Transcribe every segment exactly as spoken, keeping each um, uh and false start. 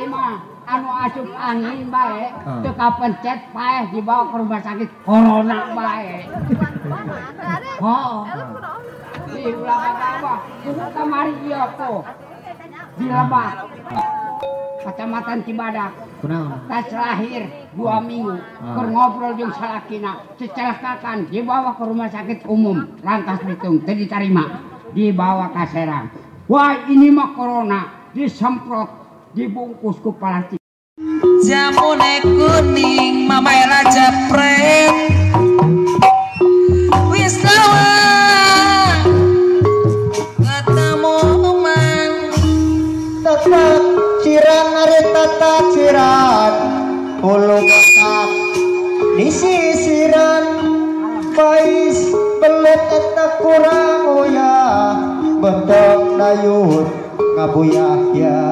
tadi mah anu asup angin baik uh. Teu kapencet paeh dibawa ke rumah sakit corona baik. Oh. Di ulah apa? Kudu kamari ieu ko. Di Lebak. Kecamatan Cibadak. Tas lahir dua minggu. Keur ngobrol jeung salakina, dicelakakan dibawa ke rumah sakit umum Rangkas Bitung teu ditarima. Dibawa ke Serang. Wah, ini mah corona. Disemprot, dibungkus ku plastik. Jamune kuning mamai raja pren wisawa ketemu man tetap ciran are tata ciran ulu tetap di sisiran kais belet tetap kurang uya betok dayut ngabuyah ya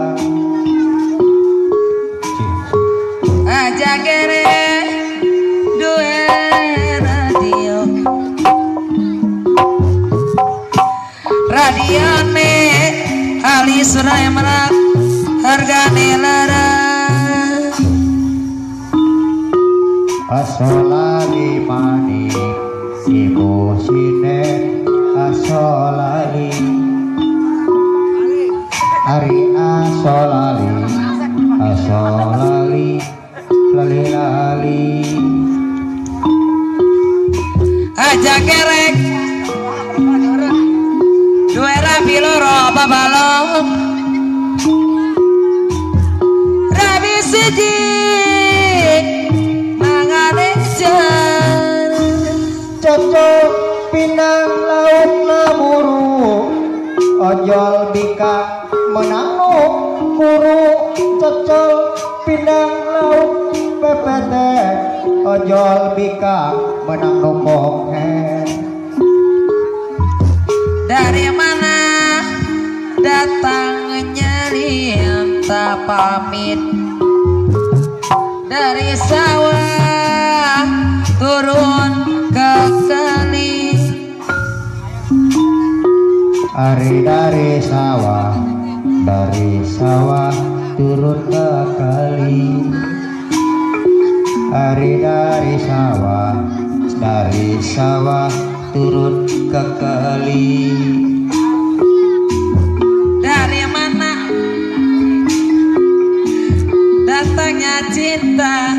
jagere duwe radio radiane alis rae merak hargane larang asolani mani ibu sine asolani ari asolani asolani lali-lali aja kerek dua rabi loro babalong rabi siji mangane jar cocok pinang laut lamuru ojol bika menanuk kuru cocok pinang laut P P T ojol bika menang nombok dari mana datangnya tak pamit dari sawah turun ke kali hari dari sawah dari sawah turun ke kali Ari dari sawah, dari sawah turun ke kali. Dari mana datangnya cinta?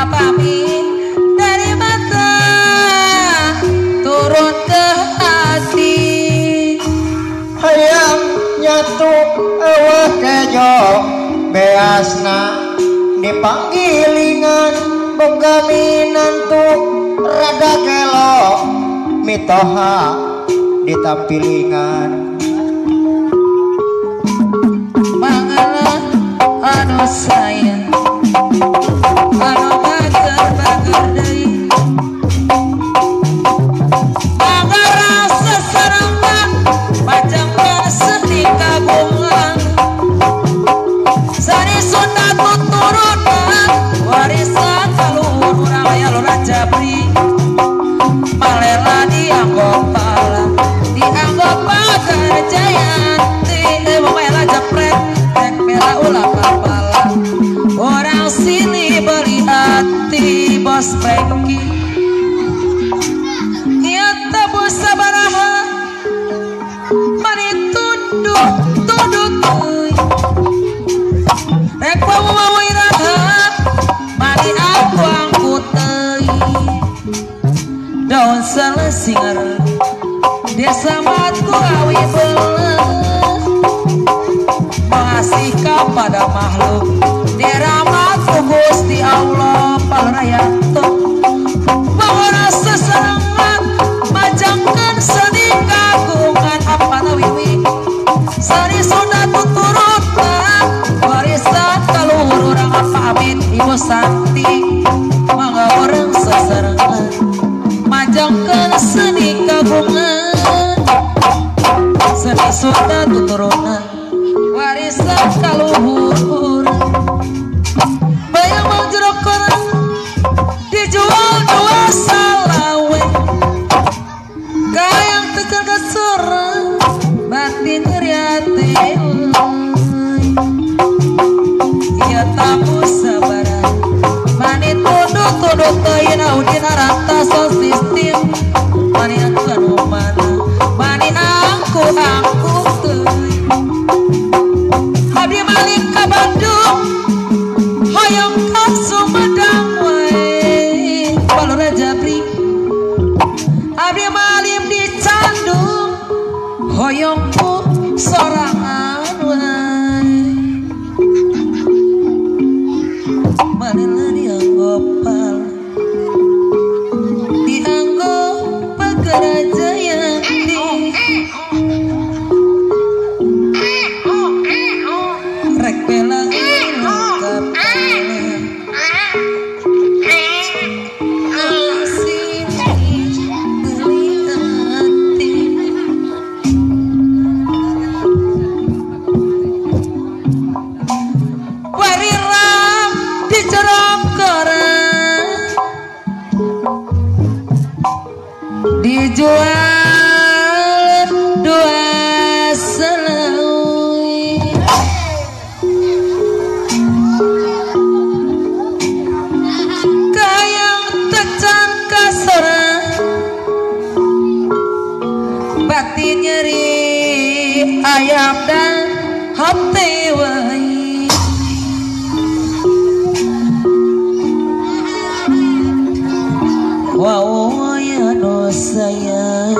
Apa mi dari mata turun ke hati? Hayang nyatu awak kejo beasna. Dipanggilingan penggaminan tuh rada kelok mitoha ditampilingan mangalah anu sayang anu bager-bager deui pada makhluk diramat kubus di Allah Palrayatuk bahwa seserangan majangkan sedih kagungan apa nawiwi sari sunda tuturutkan warisan kaluhur orang apa amin ibu santi mangga orang seserangan majangkan sedih kagungan sari sunda tuturutkan warisan kaluhur bayang mau jeruk korang dijual dua salawe kayang teker kesurang batin riate ulai tamu sabaran mani tunduk tunduk teina udina rata sol sistem mani angkuan umana mani angku angku teina habis malik ke Bandung hoyong kap Sumedang wae balora jabri habis malik di Candung hoyongku Sorangan dijual dua selawi kayang tecan kasorang bakti nyeri ayam dan hati wai wow sayang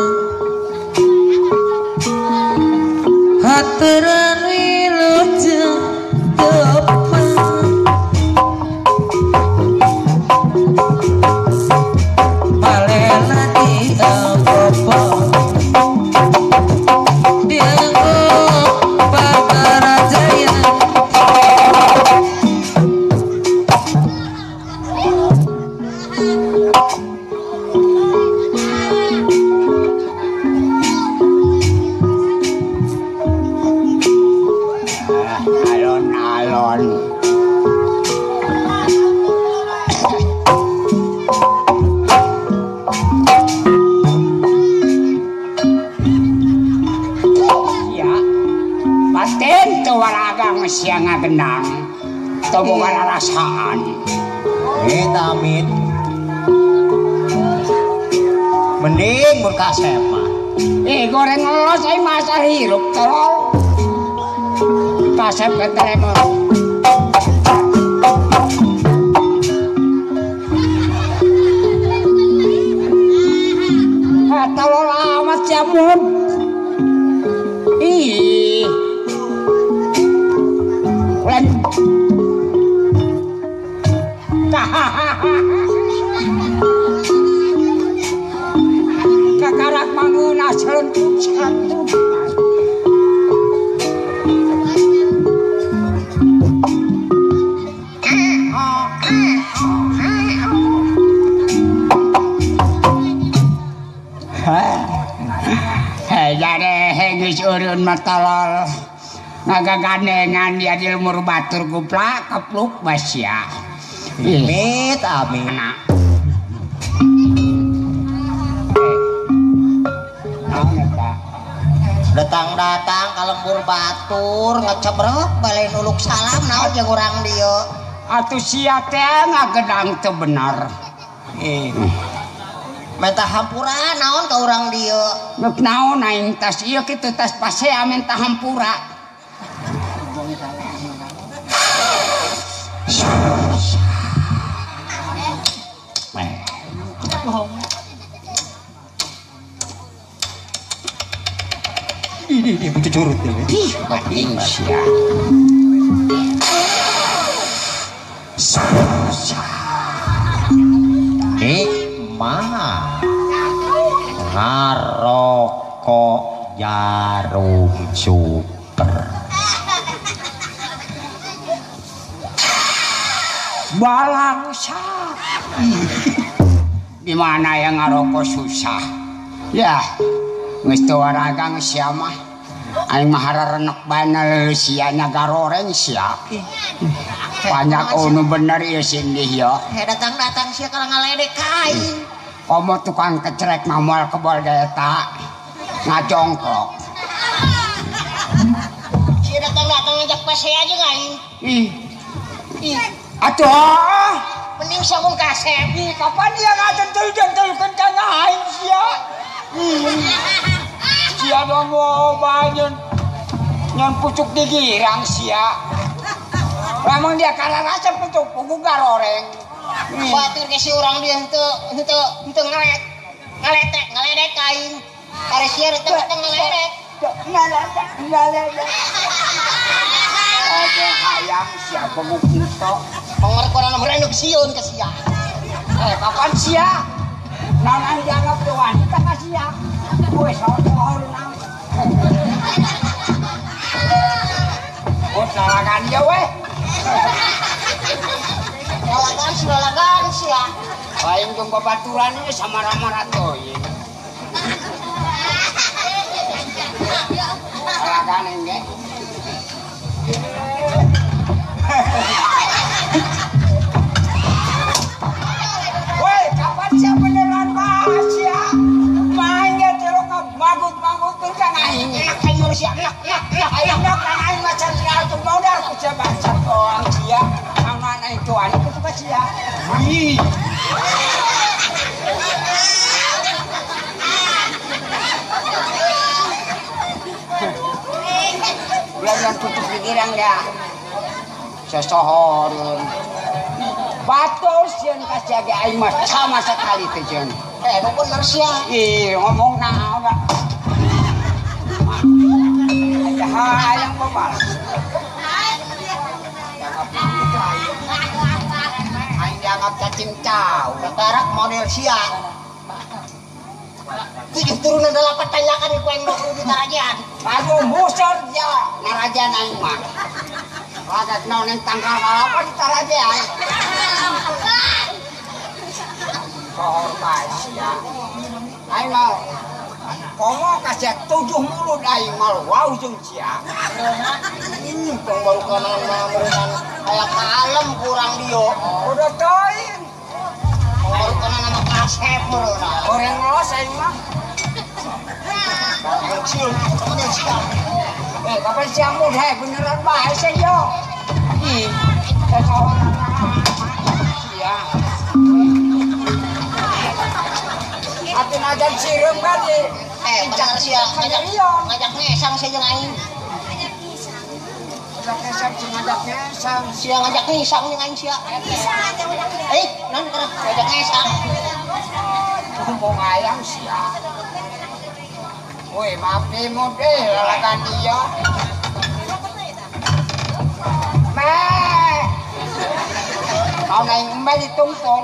haturan wilujeng tepang malela di apa-apa mending berkasema eh goreng los eh masa hirup tolong kasep keteremon tolong amat jamun ih lem kakarak manguna selentuk selentuk jadi hengis urun matolol ngagagandengan jadi lumur batur guplak kepluk basya amit amin datang-datang kalembur batur ngecebrek balik nuluk salam naon jeung urang dieu atuh sia teh ngagedang teu bener eh minta hampura naon ka urang dieu meuk naon aing tas ieu kitu tas pasea minta hampura ini dia butuh curut ya. Ih, Insya. Eh, mah. Ngarokok jarum super. Balang sah. Di mana yang ngarokok susah? Ya. Mister Waragang siapa? Aing mahara renek banal sianya garoreng siap. Banyak onu bener ya sindih yo. Datang datang siapa kalau ngaledek kain? Kamu tukang kecerek mamual kebol daya tak ngacongklok. Siapa datang datang ngajak pasai aja kain? Ih, Iya. Aduh. Mending sambung kasep. Iya, kapan dia ngajentel-jentel kencang aing sia. Iya. Sia doang mau banyak. Yang pucuk digirang sia. Emang dia kalah rasa pucuk punggung garoreng. Batur ke si orang dia itu itu itu ngelet ngeletek ngeledek kain. Karena sia itu ngeledek. Ngeledek ngeledek. Hayang sia pemukul tok. Pengerkoran merenduk siun ke sia. Eh, kapan sia? Nanang dianggap wanita ka sia. Weh, soal-soal nang. Oh, salagan ya weh. Salagan salagan sia. Lain jeung babaturan we samara-mara toy. Salagan engge. Woi, kapan sih beneran bahas ya? Mainnya terus magut-magut tuh jangan ini. Kayak ngurus ya, nak, nak, nak, ayam nak, ayam macam dia tuh modal kerja baca orang dia, tangan itu anak itu baca dia. Ih. Belajar tutup pikiran ya. Sesohor batos yang kasih agak air sama sekali tujuan eh bukan manusia iya ngomong nah enggak ada yang mau balas yang dianggap cacing cao katarak model siang itu turun adalah pertanyakan yang kuang nukul di Narajan aduh musur dia Narajan yang mah ada naon yang tanggal apa di Tarajan? Pohon pasir. Aing mau, komo kasih tujuh mulut aing mau wow jengcia. Ini pembaru kanan merupakan kayak kalem kurang dia. Udah cain. Pembaru kanan nama kasep merupakan. Orang los aing mah. Cium, cium, cium. Eh, kapan siang muda, beneran bahas aja. Ih, seseorang ya. Atin aja sirum kan nih. Eh, ngajak siang, ngajak ngajak ngesang saja ngain. Ngajak ngesang, ngajak ngesang. Siang ngajak ngesang nih ngain siang. Eh, non kerap ngajak ngesang. Ngomong ayam siang. Woi, maaf deh, model lalakan dia. Me, kau naik me di tumpong.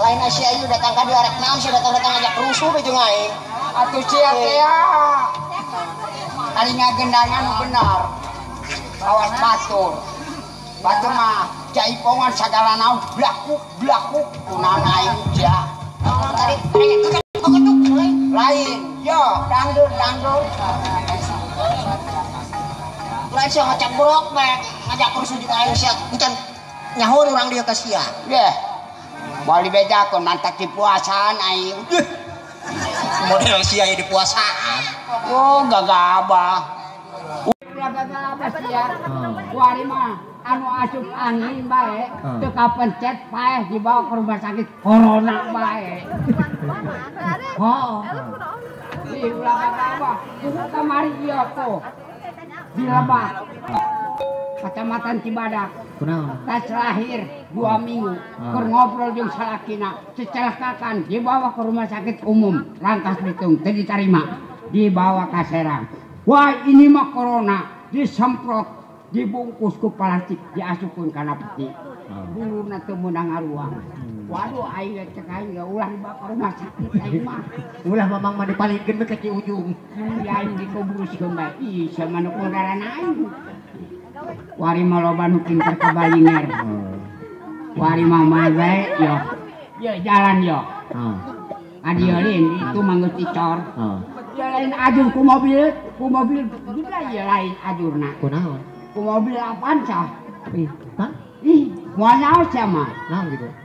Lain Asia itu datang ke diarek naon sih datang datang ajak rusuh di jengai. Atuh cia cia. Talinya gendangan benar. Lawan batur, batur mah jaipongan segala naon blakuk blakuk kuna naik dia. Tadi mereka lain, yo, dangdut, dangdut. Lain sih ngajak buruk, mek, ngajak kursus juga lain sih. Bukan nyahur orang dia kasihan. Deh, boleh beda kau nantak di puasaan, aing. Model sih aja di puasaan. Oh, gak gabah. Udah gagal apa sih ya? Kuarima, anu asup angin baik, tukar pencet baik dibawa ke rumah sakit corona baik. Oh, di belakang apa? Bukan kamari iya ko, di lebat, kecamatan Cibadak. Tas lahir dua minggu, berngobrol dengan salakina, secelakakan dibawa ke rumah sakit umum, Rangkas Bitung, tidak diterima, dibawa ke Serang. Wah ini mah corona, disemprot, dibungkus ke plastik, diasupkan karena peti, bulu nanti menang aruang. Waduh, air cekai nggak ulah bakar rumah sakit air mah. Ulah mamang mandi paling gede ke ujung. Air di kubur si gembay. Ih, sama nukul darah naik. Wari maloba nukin terkebalinger. Wari mamai baik yo. Yo jalan yo. Adiolin itu manggut icor. Jalain ajur ku mobil, ku mobil gila jalain ajur nak. Ku naon? Ku mobil apaan sah? Ih, ih. Walau sama,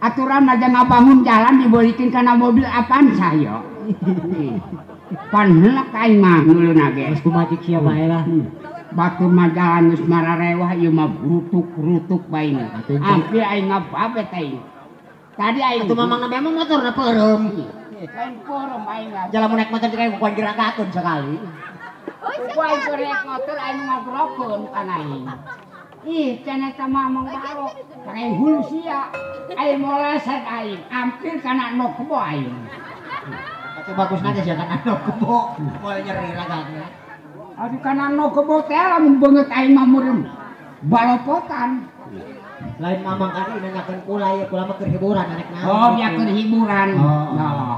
aturan aja ngabangun jalan dibolikin karena mobil apaan saya. Panhelak kain mah dulu nage. Harus kumajik siapa ya lah. Batu majalan mararewah ieu mah brutuk-brutuk bae. Ampli aing ngababet aing. Tadi aing atuh mamangna memang motorna peureum. Lain peureum aing. Jalamun naik motor direk bukan diragakeun sekali. Bukan direk motor aing ngogrokeun kan aing. Ih, cenah eta mah Mang Balok. Aing hulu sia. Aing moleset aing. Ampli kana nok kebo aing. Atuh bagusna teh sia kana nok kebo. Moal nyeri ragakna. Aduh kanan no kebotela membenget aing mamurem balopotan. Lain mamang kali nanyakan pula ya pula makan hiburan anak nang. Oh makan hiburan. Oh. Nah.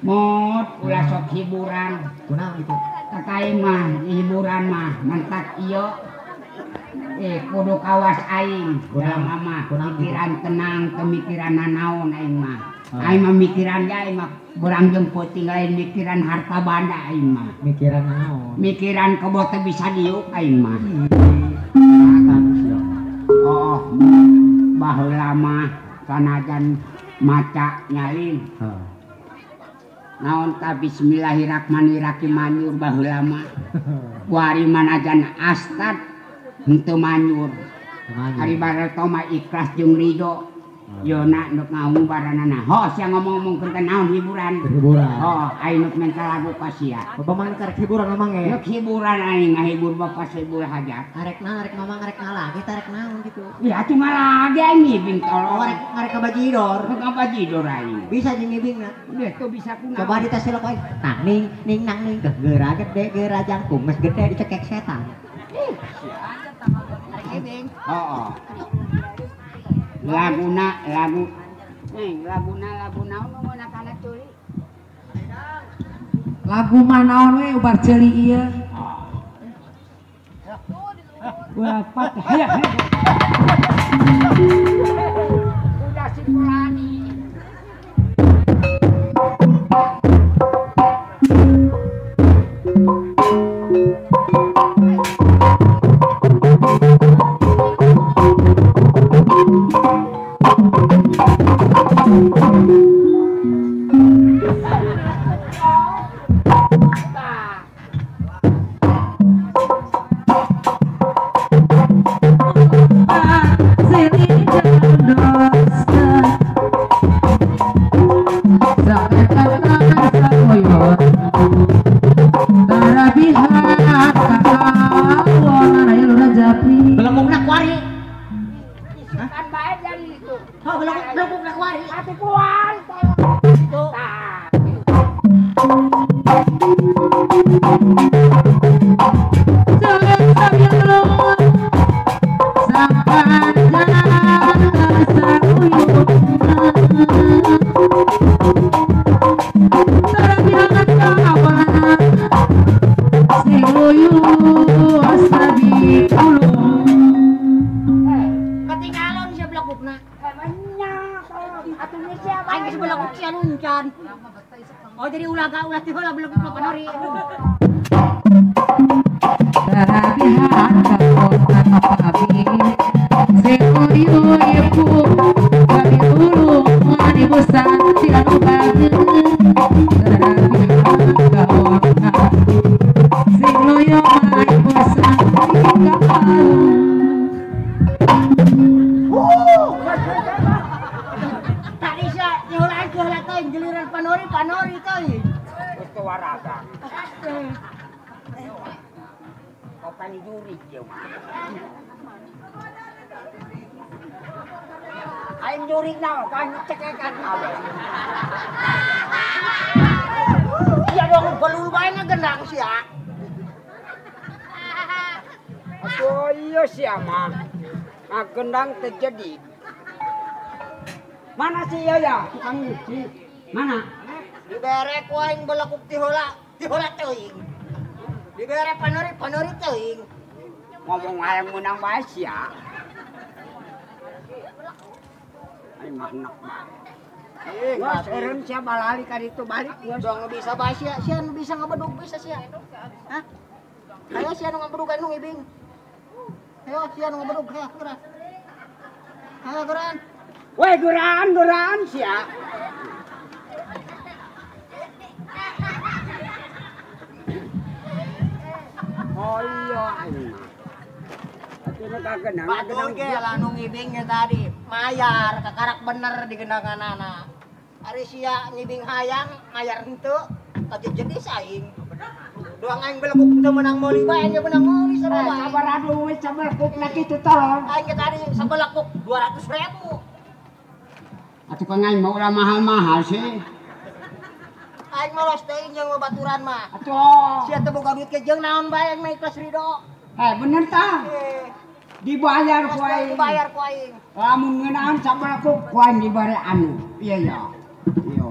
Mod pula sok hiburan. Kunaon itu? Katain mah hiburan mah mentak iyo. Eh kudu kawas aing. Kunaon mah? Kunaon pikiran tenang pemikiran nanaon aing mah. Aing mah mikiran ge aing mah. Berang jemput tinggalin mikiran harta banda aing mah. Mikiran naon? Mikiran kebote bisa diuk aing mah. Oh, baheula mah sanajan maca nyalin. Heeh. Naon ta bismillahirrahmanirrahim manyur baheula mah. Kuari manajan astad henteu manyur. Ari bareta mah ikhlas jeung ridho. Yo nak nuk ngomong baranana. Ho sia ngomong-ngomong tentang naon hiburan. Hiburan. Oh, aing nuk mental lagu pasia. Pemang karek hiburan memang ya. Nuk hiburan aing ngahibur bapak sibul hajat. Karek na karek mamang karek ngalah, kita karek naon gitu. Ya cuma lagi aing ngibing tolong karek karek bajidor. Nuk bajidor aing. Bisa jeung ngibingna. Udah tuh bisa kuna. Coba ditaselok aing. Tah ning ning nang ning geura gede geura jangkung mes gede dicekek setan. Ih, sia aja tah karek ngibing. Heeh. Laguna, lagu, neng, laguna, laguna, mau nak anak curi. Lagu mana we ubar celi iya. Wah, patah ya. Sudah si Polani. Terjadi mana sih ya ya tukang nyuci mana diberek waing belakuk tihola tihola teuing diberek panori panori teuing ngomong ayam menang bae sia aing mah enak bae wah serem sia balali ka ditu balik doang bisa bae sia sia nu bisa ngabeduk bisa sia hah ayo sia nu ngabeduk anu ngibing ayo sia nu ngabeduk heh kurang. Halo Guran. Weh Guran, Guran sia. Oh iya, Patung ke lanung ngibingnya tadi mayar kekarak bener di genangan anak hari sia ngibing hayang mayar itu tadi jadi saing doang aing belakuk itu menang moli baiknya menang moli sebelah sabar aduh wis sabarkuk lagi itu tolong aing tadi sabarkuk dua ratus ribu aduh kan aing mau lah mahal-mahal sih aing mau lostein yang baturan mah aduh siya terbuka duit kejeng naon bayang naik kelas rido eh bener tak? Dibayar kuaing. Dibayar kuaing. Lamun ngeunaan sabar aku kuaing dibare anu. Iya ya. Iya.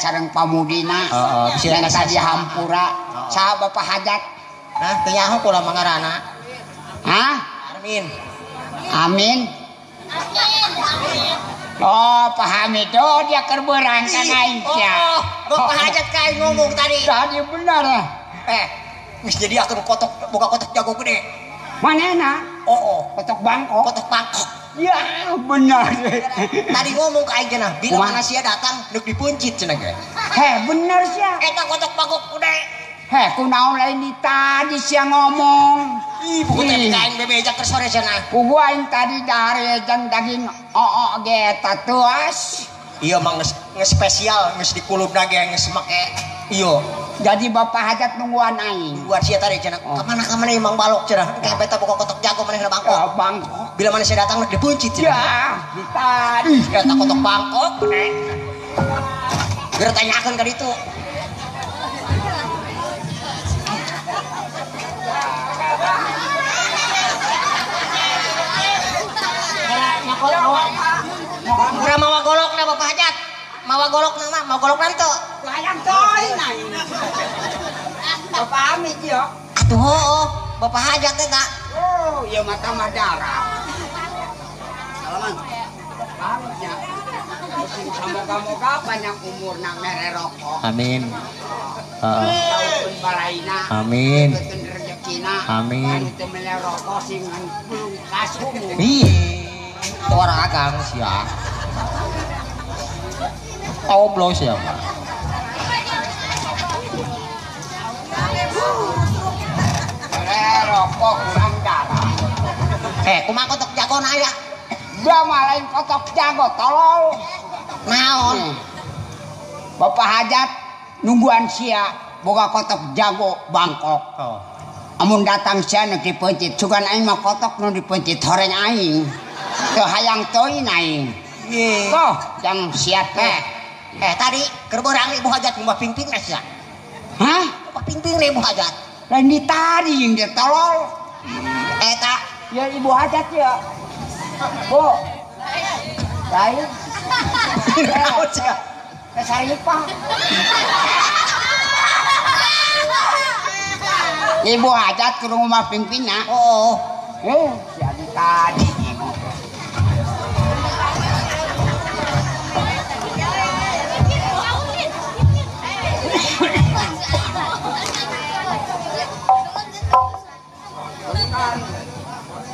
Sareng pamudina, yang tadi hampura, saha bapak hajat, nah kenyaho kula mangarana, ah, Amin, Amin, oh paham itu dia kerberang kan aing, oh bapak hajat kain ngomong tadi, tadi benar lah, eh, mis jadi aku kotok buka kotok jago gede, mana nak, oh kotok bangkok, kotok bangkok. Ya benar. Tadi ngomong ke aing cenah, bila mana sia datang deuk dipuncit cenah ge. Heh benar sia. Eta kotok bagok kude. Heh kunaon lain di tadi sia ngomong. Ih bukan aing bebeja ke sore cenah. Kubu aing tadi dari jang daging oo ge tatuas. Iya mang ngespesial geus dikulubna ge geus make. Iya. Jadi bapak hajat nungguan aing. Buat sia tadi cenah. Kamana kamana Mang Balok cenah. Ka beta buka kotok jago manehna bangkok. Bangkok. Bila mana saya datang di puncit ya ditadi kata kotok bangkok nek geura tanyakeun ka ditu Nggak mau golok nama Pak Hajat. Mau golok nama, mau golok nanto. Layan coy nah. Bapak amit yo. Atuh, Bapak Hajat teh tak. Oh, ya mata madara. Salaman. Bagus. Moga-moga banyak umur nang mere rokok. Amin. Heeh. Balaina. Amin. Rezekina. Amin. Itu mere rokok sing belum kasum. Iye. Ora kang sia. Oblos ya, Pak. Mere rokok kurang darah. Eh, kumaha kotok jagon aya? Dia malain kotok jago tolol. Naon Bapak Hajat nungguan sia boga kotok jago bangkok. Oh. Amun datang sia nu dipencit, sugan aing mah kotok nu dipencit horeng aing. Teu hayang teuing aing. Ye. Toh jang sia teh. Eh tadi keur beurang Ibu Hajat mah pingping sia. Hah? Mah pingping Ibu Hajat. Lain ditaring dia tolol. Eta ya Ibu Hajat ya. Bu. Lain. Ibu Hajat ke rumah pimpinnya. Oh, eh, jadi tadi.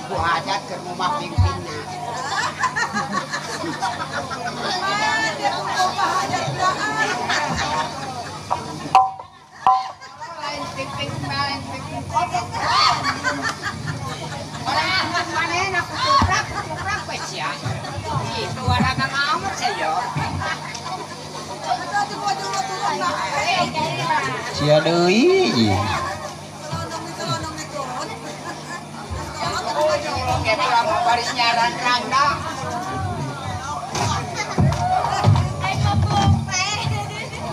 Ibu Hajat ke rumah pimpinnya. Sia deui.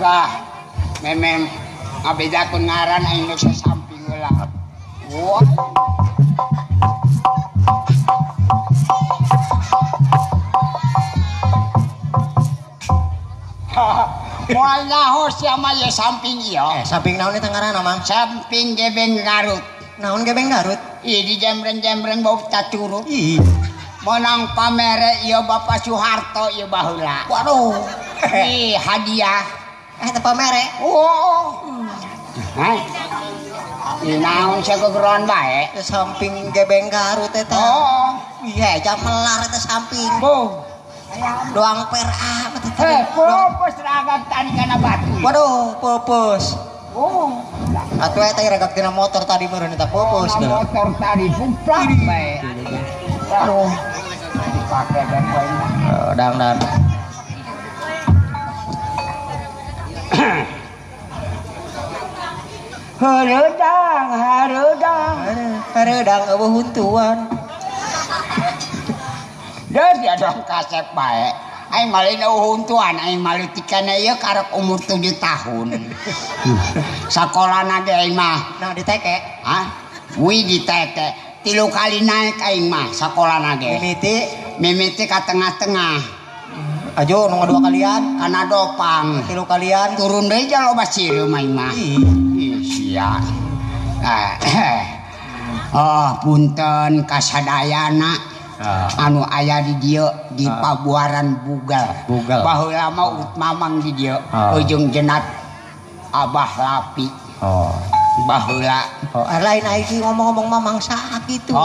Lah, memem abeda kun ngaran aing nu sasamping heula. Wah. Moal nahor sia mah ye samping ieu. Eh, samping naon eta ngaranna, Mang? Samping Gebeng Garut. Naon Gebeng Garut? Ieu di jembren-jembren bau cacurup. Ih. Monang pamere ieu Bapak Soeharto ieu baheula. Waduh. Nih hadiah. Eh tepa mere. Oh. Hai. Ini naon sagegeron bae? Samping Gebeng Garut eta. Oh. Iya, jam melar eta samping. Boh. Doang per ah. Eh, pulpus ragak tadi kana batu. Waduh, pulpus. Oh. Atuh eta ragak tina motor tadi meureun eta pulpus. Motor tadi pumplak bae. Waduh. Dipake dan poin. Dang-dang. Harudang, harudang, harudang eueuhuntuan. Deut ya dong kasep bae. Aing malih eueuhuntuan, aing malih tikana ieu karek umur tujuh tahun. Sakolana ge aing mah. Nah diteke. Hah? Wi diteke. Tilu kali naik aing mah sakolana ge. Mimiti, mimiti ka tengah-tengah. Ajo nomor dua kalian karena dopang tilu kalian turun dari jalan basi rumah imah iya oh punten kasadayana anu ayah di dia di pabuaran bugal bugal bahu lama ut mamang di dia ujung jenat abah lapi bahu lah lain lagi ngomong-ngomong mamang saat itu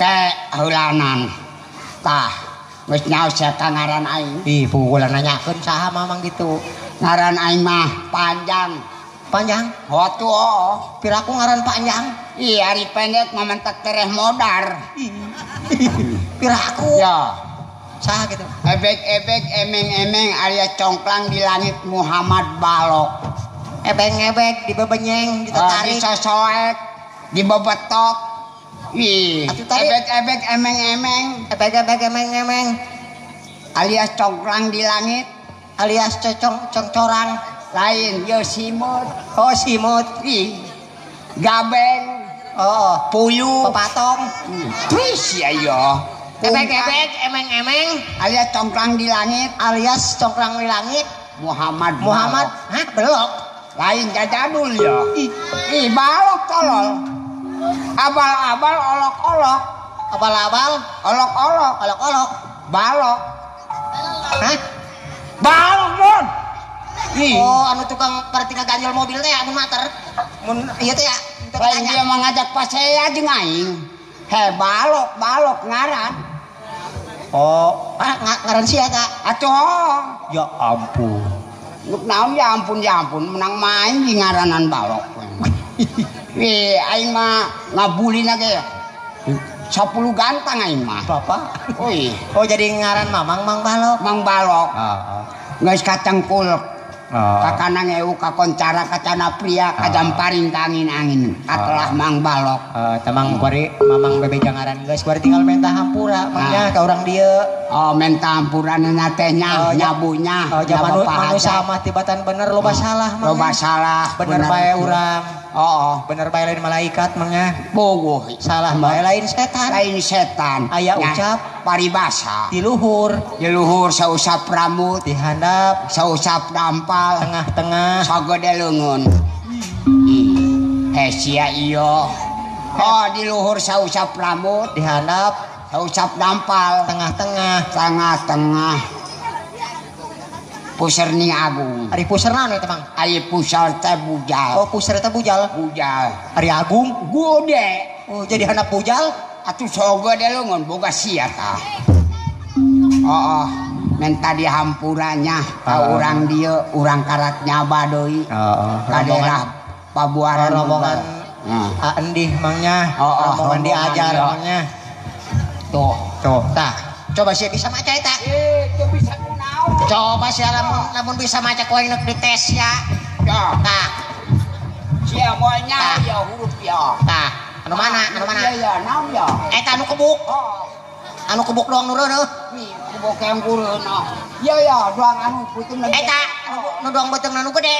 kehulanan tah wis nyaosa kangaran aing. Ih, pugulan nanyakeun saha mamang kitu. Ngaran aing mah panjang. Panjang? Hotu oh. Piraku ngaran panjang. Ih, ari pendek mah mentek tereh modar. Piraku. Ya. Saha kitu. Ebek-ebek emeng-emeng area congklang di langit Muhammad Balok. Ebek-ebek dibebenyeng, ditarik sosoek, dibebetok. Ih, ebek-ebek emeng-emeng, ebek-ebek emeng-emeng, alias congkrang di langit, alias cocong congcorang, lain yo simut, oh simut, ih, gabeng, oh puyuh, pepatong, wih ya yo, Ebek-ebek, emeng-emeng alias congkrang di langit, alias congkrang di langit Muhammad Muhammad, hah Balok? Lain jajadul ya. Ih, Balok tolol. Abal-abal, olok-olok. Abal-abal, olok-olok. Olok-olok Balok. Hah? Balok mon. Oh, anu tukang pertika ganjol mobilnya ya, mun mater. Mun ieu teh ya. Lain dia mengajak pasea jeung aing. Heh, Balok, Balok ngaran. Oh, ah ngaran sia ta? Acoh. Ya ampun. Nuk naon ya ampun ya ampun, menang main di ngaranan Balok. Weh, aing mah ngabulina ge. sepuluh gantang aing mah. Bapak. Oi. Oh, jadi ngaran Mamang Mang Balok. Mang Balok. Heeh. Geus kacengkul. Kakanang ewu kakoncara kacana pria kajamparing angin angin katelah Mang Balok. Tamang bari Mamang bebejang ngaran geus bari tinggal mentah hampura mangnya ka urang dieu. Oh, mentah hampura na teh nya nyabunya. Oh, jaman manusia mah tibatan bener loba salah mah. Loba salah bener bae urang. Oh, bener bae lain malaikat mangnya. Bogoh salah bae lain setan. Lain setan. Aya ucap paribasa di luhur. Di luhur sausap rambut, di handap sausap dampar. Tengah-tengah sagede leungeun. Heh sia ieu. Oh, di luhur sausap rambut, di handap sausap dampal, tengah-tengah, tengah-tengah. Puseur ning agung. Ari puseur naon eta, Mang? Ari puseur teh bujal. Oh, puseur teh bujal. Bujal. Ari agung gede. Oh, jadi handap bujal atuh sagede leungeun boga sia tah. Heeh. Menta dihampurannya ka urang dieu urang karat nyaba deui ka daerah Pabuaran rombongan Endih mangnya rombongan diajar mangnya tuh tuh tah coba sia bisa maca eta eh teu bisa kunaon coba sia lamun bisa maca koe neuk dites ya tah sia moalnya ya huruf ya tah anu mana anu mana ya naon ya eta anu kebuk anu kebuk doang nu reueuh bokem kurun. Ya ya, doang anu puting lagi. Eta nu doang beuteung anu gede.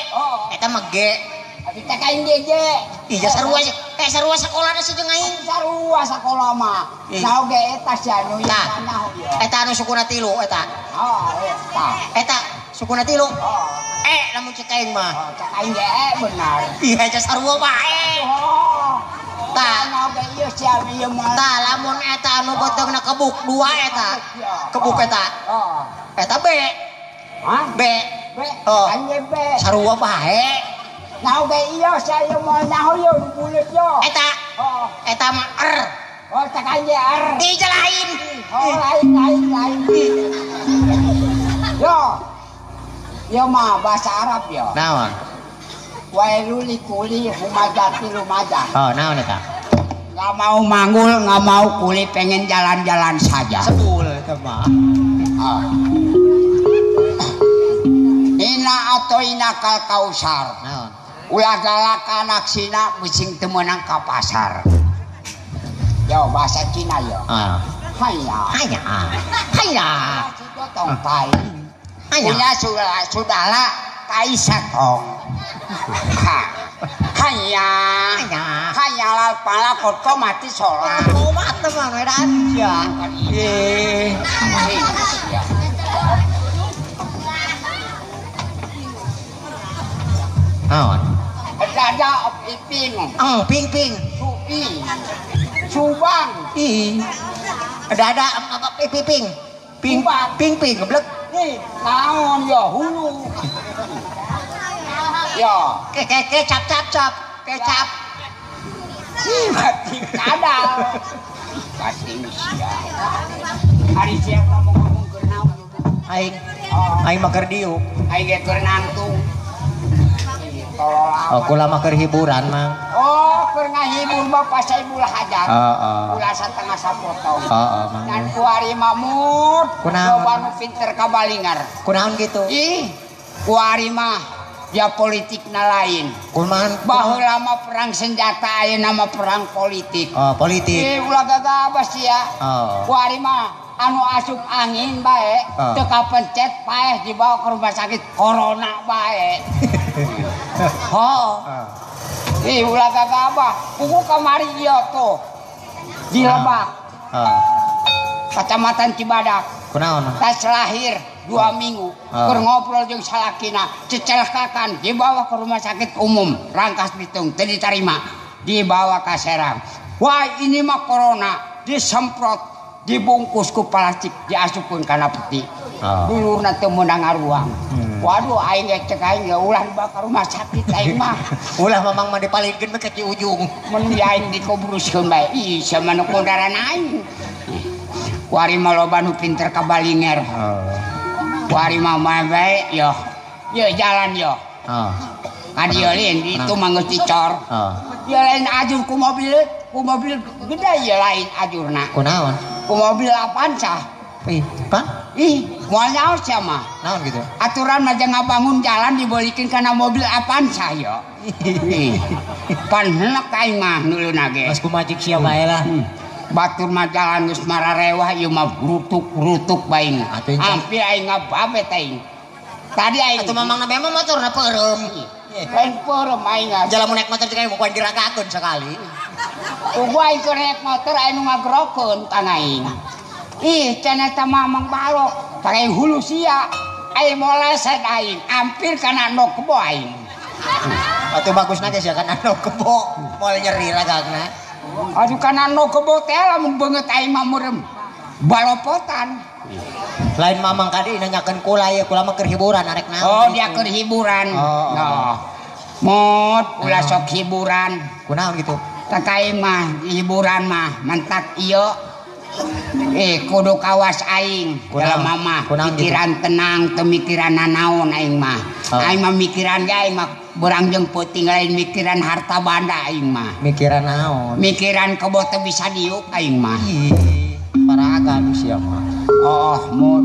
Eta mah ge. Tapi takain ge ge. Ih, sarua sih. Eh, sarua sekolahna sih jeung aing. Sarua sakola mah. Saho ge eta si anu nyaho ieu. Eta anu sukuna tilu eta. Oh, eta. Eta sukuna tilu. Eh, lamun cek aing mah. Cakain ge benar. Ih, eta sarua bae. Tak, tak, lamun eta anu beuteung na kebuk dua eta, kebuk eta, eta B, B, oh, sarua bae, nau B iyo saya mau nau iyo bulat iyo, eta, eta mah R, oh cakanya R, tiga lain, oh lain lain lain, yo, yo mah bahasa Arab yo, naon? Wailuli kuli humajati lumajah. Oh, naon eta? Nggak mau manggul, nggak mau kuli, pengen jalan-jalan saja. Sebul eta mah. Oh. Ina atau inakal kausar. Naon? Ulah galak anak sina micing teu meunang ka pasar. Yo bahasa Cina yo. Ah. Haya. Haya. Haya. Gotong pai. Hanya sudah sudahlah tai satong. Hanya, hanya lah pala kot kau mati sholat. Kau mati mana raja? Eh, awan. Raja ping, oh ping ping, supi, subang, i. Raja apa ping ping, ping ping ping, blek. Nih, naon ya hulu. Yo, ke ke ke cap cap cap, ke cap. Ih, mati kadal. Pasti misia. Hari siapa mau ngomong kenal? Aing, aing mager diuk. Aing gak kerenantung. Oh, kula mager hiburan mang. Oh, pernah hibur mah pas saya bulan hajar. Bulan setengah sapotong. Dan kuari mamut. Kunaon pinter kabalingar. Kunaon gitu. Ih, kuari mah. Ya politikna lain. Kuman bahu lama perang senjata aja nama perang politik. Oh politik. Ih ulah gagabas ya. Oh. Kuari mah anu asup angin bae. Teka pencet paeh dibawa ke rumah sakit corona bae. Oh. Ih ulah gagabas. Kuku kamari iya tuh. Dilebak. Oh. Kacamatan Cibadak. Kunaon? Tas lahir dua oh. minggu. Oh. Kur ngobrol jeung salakina, dicelakakan, dibawa ke rumah sakit umum Rangkas Bitung, teu ditarima, dibawa ke Serang. Wah, ini mah corona, disemprot, dibungkus ku plastik, diasupkeun kana peti. Oh. Dulurna teu meunang ngaruang. Hmm. Waduh, aing cek aing ulah dibawa ka rumah sakit aing mah. Ulah mamang mah dipalingkeun ke ci ujung. Mun di aing dikubruskeun bae. Ih, samana kondaran aing. Ku ari mah loba nu pinter kabalinger. Oh. Ku ari mah bae yo. Yo jalan yo. Heeh. Oh. Adiolin itu mah geus dicor. Heeh. Oh. Yo lain ajur ku mobil, ku mobil gede ya lain ajurna. Kunaon? Ku mobil Avanza. Ih, pan? Ih, moal nyaur sia mah. Naon kitu? Aturan aja ngabangun jalan dibolikeun kana mobil Avanza yo. Pan heunak aing mah nuluna ge. Geus kumajik sia bae lah. Batur mah jalan geus mararewah ieu mah grutuk-grutuk bae. Hampir aing ngababet aing. Tadi aing atuh mamangna bae mah motorna peureum. Lain peureum aing. Jalan mun naik motor teh bukan diragakeun sekali. Gua itu naik motor, ayo ngagrokon tangain. Ih, ternyata mamang balok, pakai hulu sia, ayo mau leset aing, hampir kena nok kebo aing. Atau bagus nanti sih kena nok kebo, mau nyeri lagakna. Aduh kena nok kebo teh lamun banget aing mamurem, balopotan. Lain mamang kali nanyakan kula ya, kula mah keur hiburan arek nang. Oh dia keur hiburan. Oh. oh. Mod, kula sok hiburan. Kunaon gitu. Takai mah hiburan mah mentak iyo eh kudu kawas aing dalam mama pikiran gitu. Tenang temikiran nanaon aing mah oh. aing mah mikiran ge aing mah berang jeung peuting lain mikiran harta banda aing mah mikiran naon mikiran kebo teu bisa diuk aing mah paragan sia mah oh mut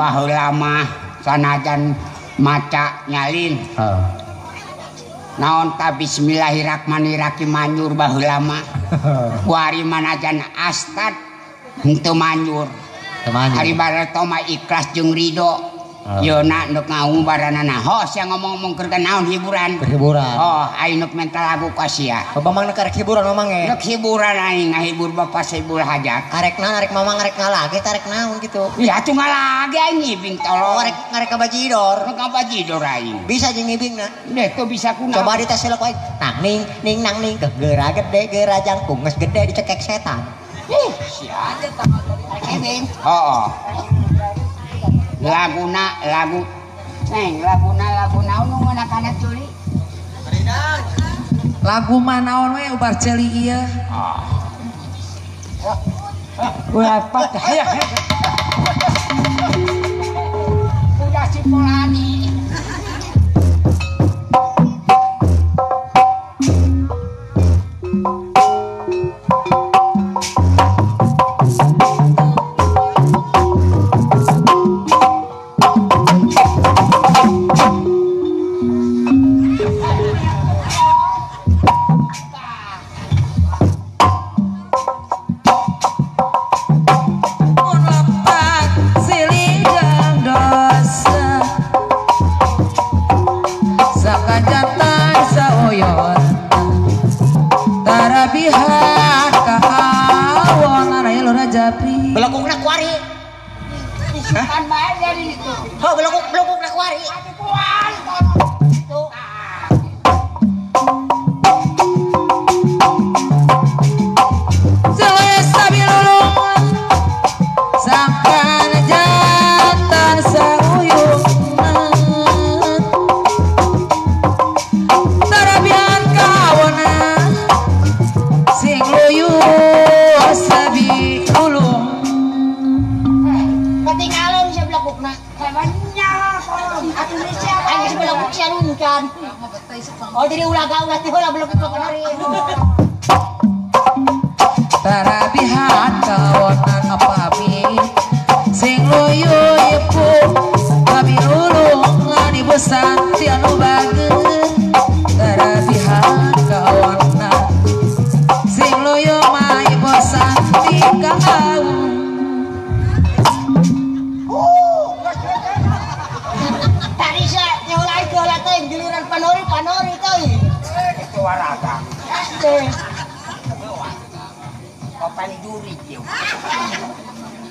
baheula mah sanajan maca nyalin oh. Naon ta bismillahirrahmanirrahim manyur baheula mah. Kuari manajan astad henteu manyur. Ari barata mah ikhlas jeung ridho. Yeuna neuk ngaumbaranana. Ho sia ngomong-ngomong keur naon hiburan. Hiburan. Oh, aing neuk mental lagu kasia. Mamang neuk hiburan mamang ge. Neuk hiburan aing ngahibur bapak Saibul Hajat. Arek naon arek mamang arek ngalage tarek naon kitu. Ya atuh ngalage aing ngibing tolong arek arek kabajidor. Neuk kabajidor aing. Bisa jeung ngibingna. Deh teu bisa kunaon. Coba dites elok aing. Nang ning ning nang ning geura gede geura jangkung geus gede dicekek setan. Ih, sia aja tah arek ngibing. Heeh. Laguna lagu neng laguna lagu naon nu meunang kana culi Ridang lagu mah naon we ubar celi ieu ah ulah pat hayah udah si polani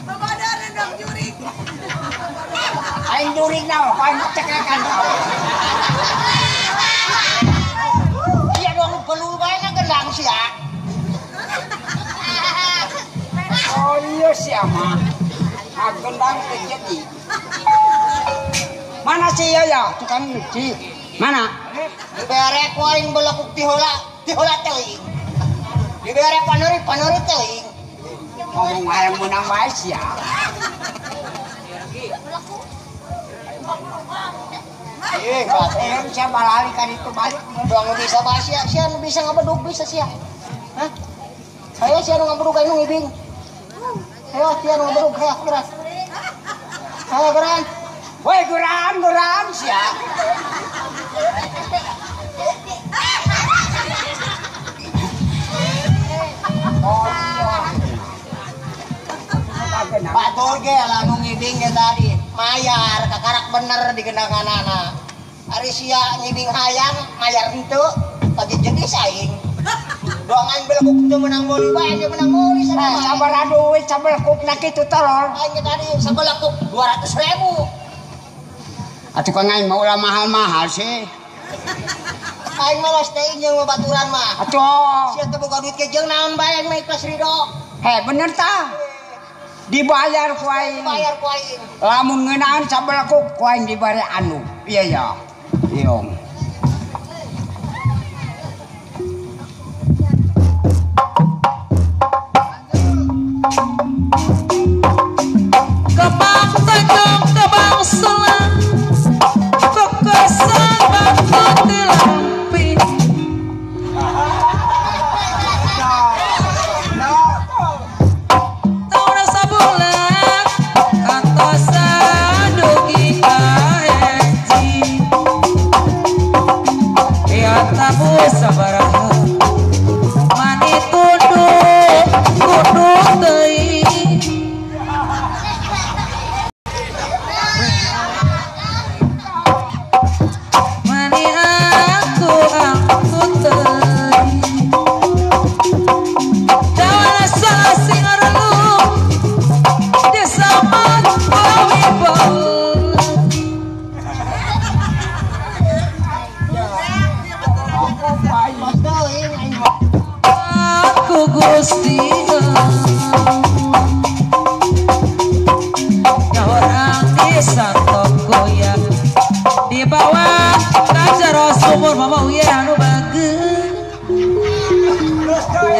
Pembadaran dong jurik. Aing jurik nao, aing cekakan nao. Iya dong peluru banyak gendang sih ya. Oh iya sih ama, gendang terjadi. Mana sih ya ya tukang ngecik? Mana? Diberek aing belakuk tihola, tihola teling. Diberek panuri, panuri teling. Ngomong ayam menang baik ya. Ih, batin siapa lari kan itu balik. Belum bisa bahas ya, siapa bisa ngabeduk bisa siapa? Hah? Ayo siapa ngabeduk ayo ngibing. Ayo siapa ngabeduk ayo geran. Ayo geran. Woi geran geran siapa? Batur ge lalu ngibing ge tadi mayar kakarak bener di gendangan anak hari sia ngibing hayang mayar itu tapi jenis saing doangan belakuk itu menang boli baik dia menang boli sabar aduit sabar lakuk nakit itu tolol aing tadi sabar lakuk dua ratus ribu atuk aing mau lah mahal-mahal sih aing malah staying yang baturan mah atuk siap terbuka duit kejeng naon bayang naik kelas ridho hei bener tak dibayar kuain, dibayar kuain. Lamun ngenaan sabar aku kuain dibayar anu, iya ya, iya. Kebang tegong kebang selang, kekesan bangku dilampi. Let's go.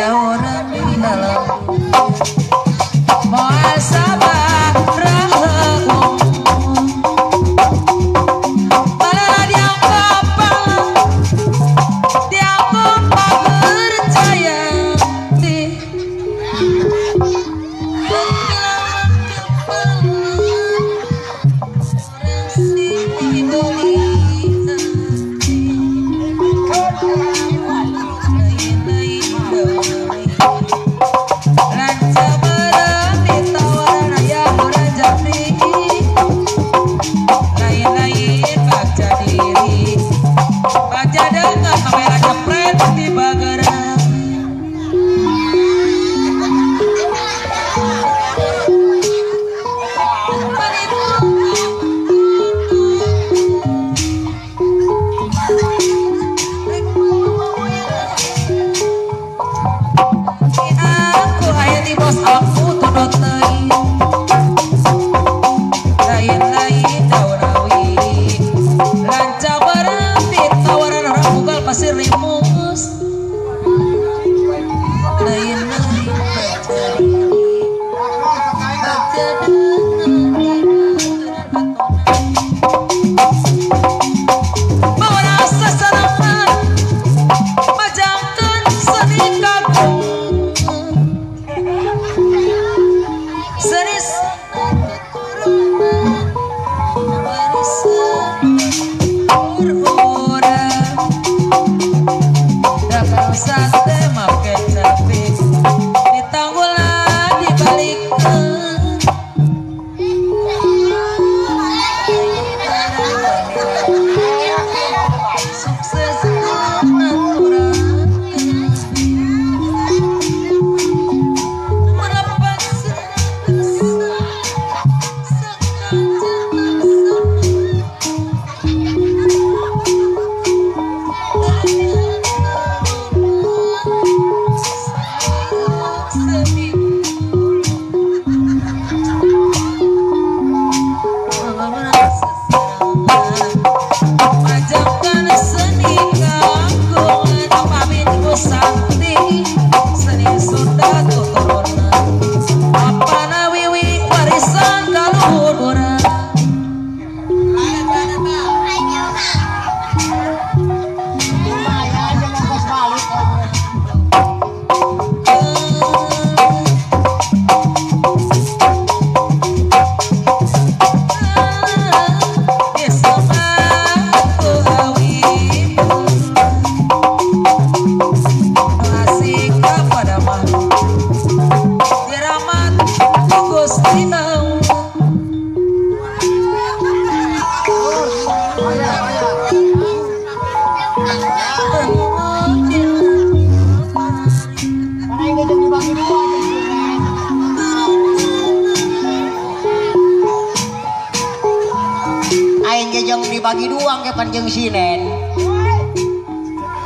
Dibagi doang ke panjang sinen.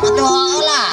Aduh lah.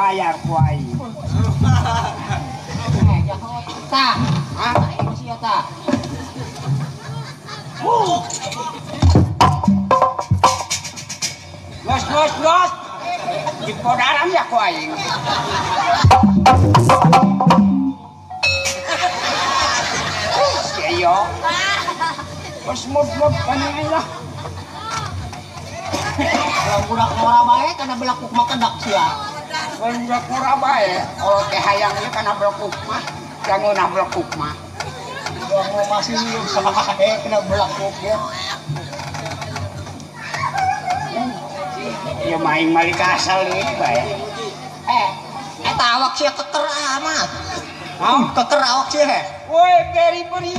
Bayar kuai. Tah, ah, masih tah. Wuh, los los los, di kodaram ya kuai. Ayo, los mod mod panjang lah. Kalau budak orang baik, karena belakuk makan dak sia. Benda kurang baik, oh teh hayangnya kena belakuk mah, jangan nak belakuk mah. Jangan masih sampai kena belakuk ya. Ya main malik asal ni baik. Eh, eta awak sih keker amat. Hah, keker awak sih he? Woi, beri beri.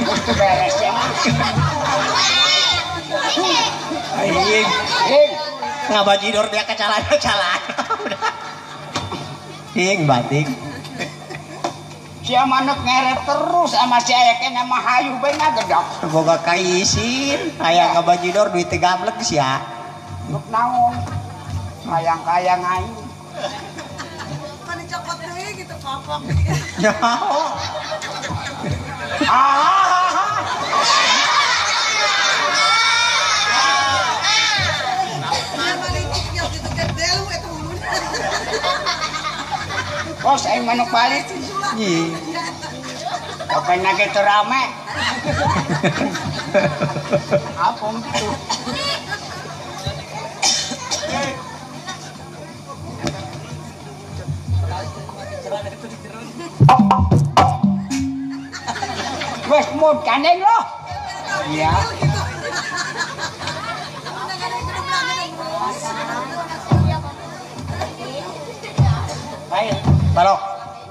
Itu beres ya. Aiying, ing, nggak baju dor dia kecalan kecalan. Ing batik. Si anak ngeret terus sama si ayaknya nama Hayu benar gedak. Boga kaisin, ayah nggak baju dor duit tiga blek sia. Nuk naung, kayang kayang ayu. Mana copot deh gitu kopong. Ya. Bos, ayo manuk balik. Iya. Pokoknya gitu rame. Apa itu? Wes mod kaneng loh. Iya. Baik. Balok,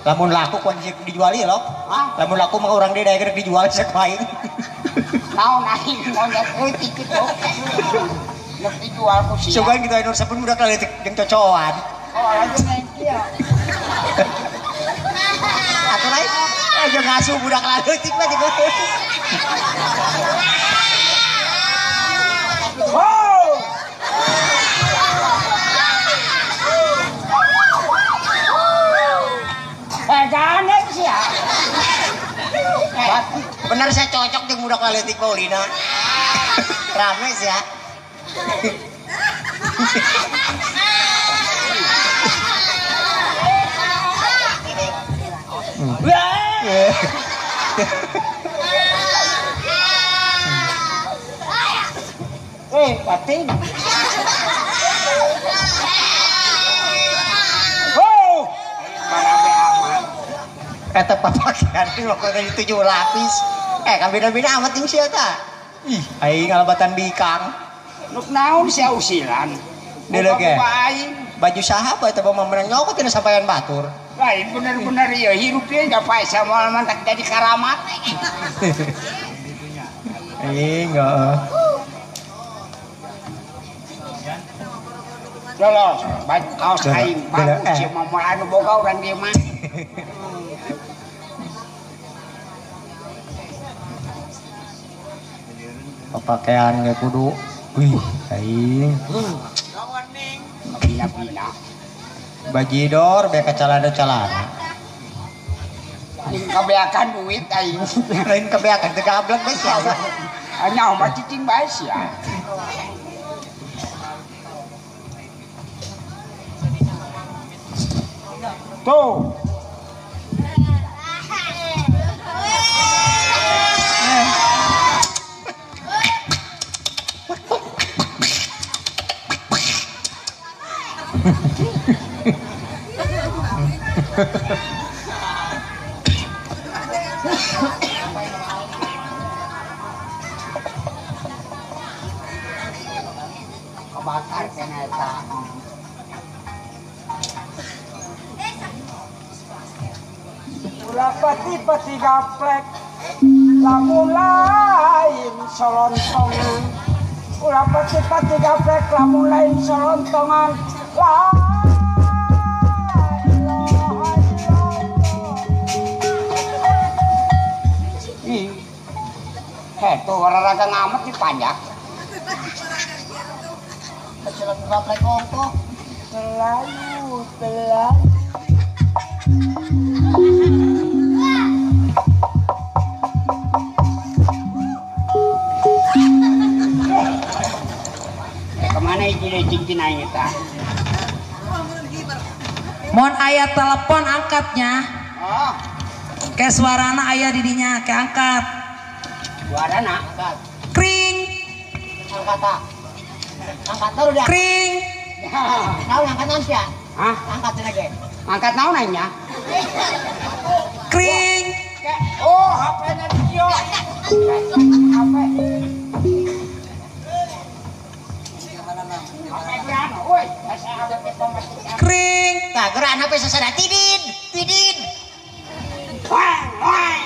lamun laku kunci dijual ya loh. Lamun laku mah orang dia daerah dijual cek main. Mau naik mau nyakui tiket loh. Lebih dijual kusia. Coba kita endorse pun udah kali yang cocokan. Oh, lagi naik dia. Atur aja. Aja ngasuh budak laleutik mah jeung geulis. Jangan sih ya. Bener saya cocok dengan budak laleutik Paulina. Rame sih ya. Eh, pating. Oh, kata papa ganti lo kok dari tujuh lapis. Eh, kan beda-beda amat yang siapa? Ih, aing ngalabatan bikang. Nuk naon sia usilan. Deuleu ge. Baju sahabat atau pemerang nyokot tidak sampean batur. Lain bener-bener ya hirupnya nggak paisa mau mantak jadi karamat. Eh nggak. Lolos, baik kaos aing, bagus sih mau anu boga orang dia mah. Pakaian nggak kudu, wih, aing. Pila-pila. Bajidor beka calana-calana. Aing kebeakan duit aing. Lain kebeakan tegablek bae sia. Anya mah cicing bae sia. Tuh. Kebakar ternyata. Ulah pati-pati gaplek, lamun lain solontong. Ulah pati-pati gaplek, lamun lain solontongan. Heh, tuh olahraga ngamet di panjang. Kecilan gaplek kongkong. Telayu, telayu. Eh, kemana ini cincin aja kita? Mohon ayah telepon angkatnya. Oh. Ke suarana ayah didinya, ke angkat. Suara nak angkat. Kring. Angkat tak. Angkat tahu dia. Kring. Tahu angkat nanti ya. Ah, angkat lagi. Angkat tahu nanya. Kring. Oh, H P-nya dia. H P. Kring. Tak gerak H P sesedar tidin, tidin. Wah, wah.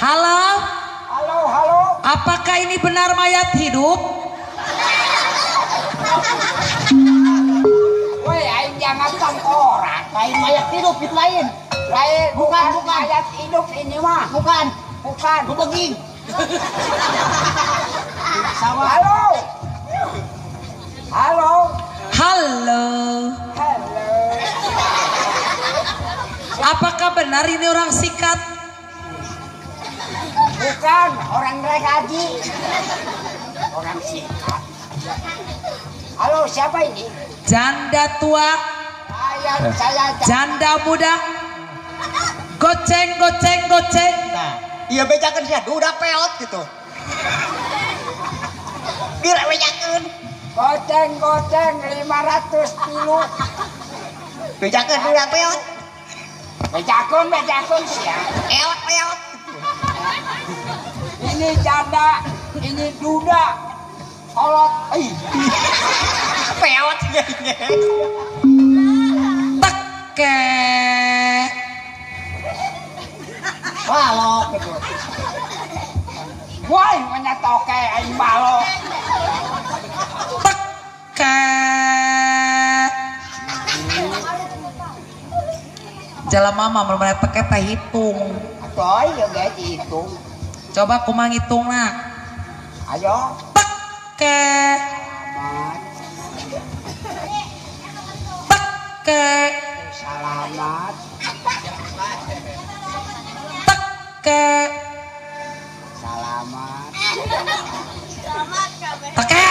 Halo. Halo. Halo, halo. Apakah ini benar mayat hidup? Woi, aing jangan orang. Lain mayat hidup, itu lain. Lain, bukan, bukan mayat hidup ini mah. Bukan, bukan. Bubeging. Sama. Halo. Halo. Halo. Halo. Apakah benar ini orang sikat? Bukan, orang naik haji. Orang sikat. Halo, siapa ini? Janda tua. Saya, saya janda. Janda muda. Goceng, goceng, goceng. Nah, iya bejakan sih, udah peot gitu. Biar bejakan. Goceng, goceng, lima ratus kilo. Bejakan udah peot. Bejakun, bejakun siang. Eot, eot. Ini janda, ini duda, kolot. Ih, peot. Teke. Balok. Woi, mana toke, aing balok. Teke. Jala mama melemah teke teh hitung. Coy juga dihitung. Coba kumang hitung nak. Ayo. Teke. Teke. Salamat. Teke. Salamat. Teke.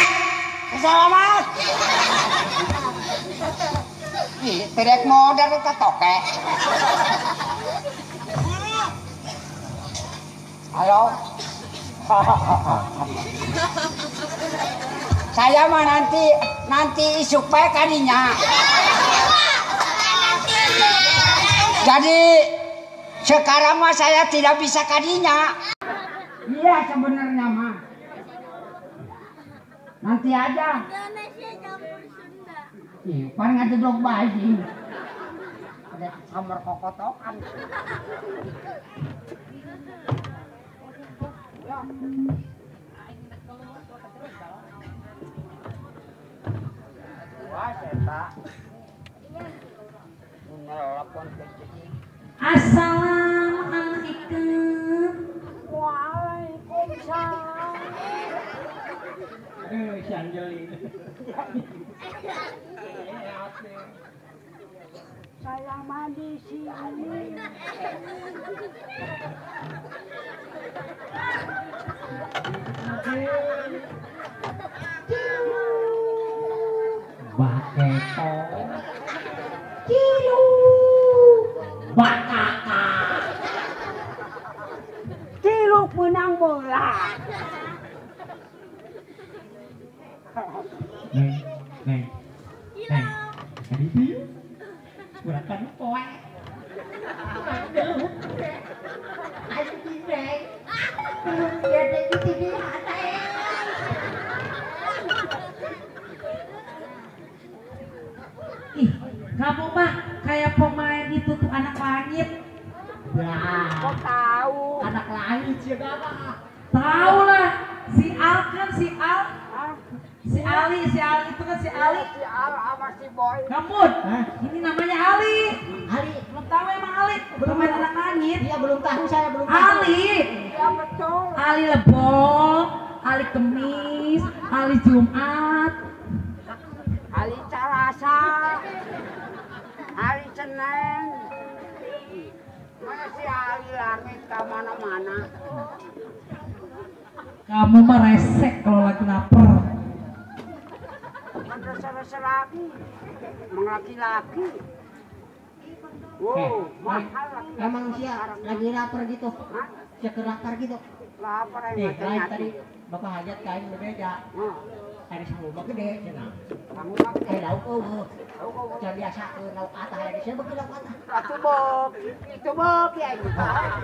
Salamat. Tidak mau dari toke. Halo. Saya mah nanti nanti isuk baik kaninya. Jadi sekarang mah saya tidak bisa kaninya. Iya sebenarnya mah. Nanti aja. Ih, pan ngadu dog bayi. Ada kamar kokotokan. Assalamualaikum. Waalaikumsalam. Eh, Sanjeli. Saya mandi sini. Baketo Cilu Bakaka Cilu menang bola. Neng, neng, neng. Jadi biu Burakan poe Aduh Aduh bineng Belum dia jadi sini hati. Ih, kamu mah kayak pemain itu tuh anak langit. Ya, kok tahu? Anak langit juga mah. Tahu lah, si Al kan si Al, si Ali, si Ali itu kan si Ali. Si Al sama si Boy. Namun, ini namanya Ali. Ali, belum tahu emang Ali pemain anak langit? Iya belum tahu saya belum tahu. Ali, iya betul. Ali Lebong, Ali Kemis, Ali Jumat. Hari Selasa, hari Senin, masih hari langit ke mana-mana. Kamu meresek kalau lagi lapar. Resek-resek lagi, menglaki-laki. Wow, mahal lagi. Emang dia lagi lapar gitu, ceker lapar gitu. Lapar yang tadi Bapak hajat kain berbeda. Ada semua gede, jenang. Kamu pakai lauk uhu, jangan biasa lauk kata lagi saya bagi lauk kata. Coba, coba ya ini.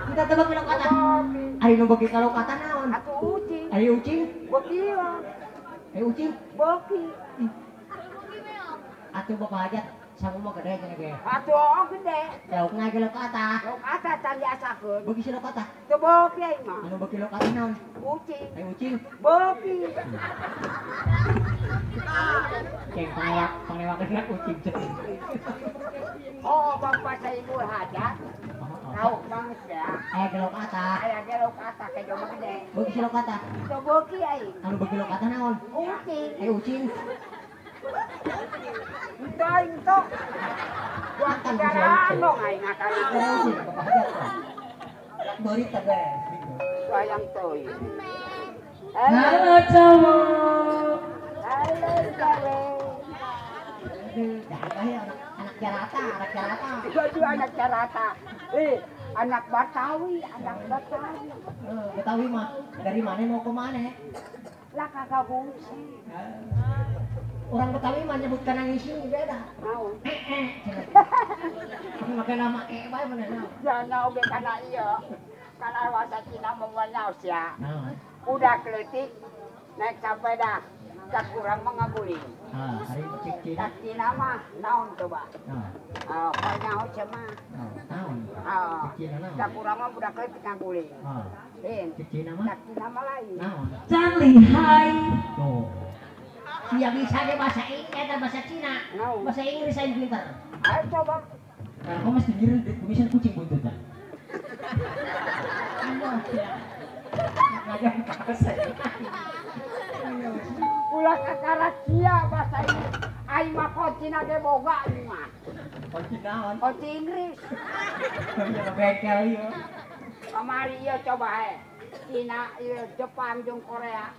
Kita tebak lauk kata. Ayo nubagi kalau kata naon? Aku ucing. Ayo ucing. Bagi. Ayo ucing. Bagi. Atuh bapak aja, sama mau gede jenang gede. Atuh gede. Lauk ngaji lauk kata. Lauk kata jangan biasa kan. Bagi si lauk kata. Coba ya ini. Ayo nubagi lauk kata naon? Ucing. Ayo ucing. Bagi. Cek kayak penglewat kena kucing. Oh, bapak saya ibu hajat. Tahu banget ya. Ayah gelok kata. Ayah gelok kata kayak jomba gede. Bagi gelok kata. Coba ki ai. Anu bagi gelok kata naon? Ucing. Eh ucing. Entah entah. Buat kendaraan dong ai ngakali. Bapak hajat. Beri tegas. Sayang toy. Halo cowok. Halo cowok. Anak Jarata, anak Jarata. Itu anak Jarata. Eh, anak Batawi, anak Batawi. Batawi mah dari mana mau ke mana? Lah kagak bungsi. Orang Betawi mah nyebutkan nangisi beda. Mau. Pakai nama eh bae bener. Jangan oge kana ieu. Kana bahasa Cina memuanyaos ya. Udah keletik, naik sampai dah, tak kurang mengaguling. Ah, hari kecil. Tak Cina mah, naon coba. Ah, banyak macam mah. Naon. Ah, tak kurang mah udah keletik ngaguling. Eh, Cina mah. Tak Cina mah lain. Naon. Canglihai. Oh. Dia bisa dia bahasa Inggris, bahasa Cina, bahasa Inggris saya pinter. Ayo coba. Aku mesti ngira duit kumisan kucing buntutan. Ngajak bahasa ini. Ulah kakara kia bahasa ini. Aing mah kocin ade boga ini mah. Kocin naon? Kocin Inggris. Ya bekel ieu. Kamari ieu coba hae. Cina, ieu Jepang jeung Korea.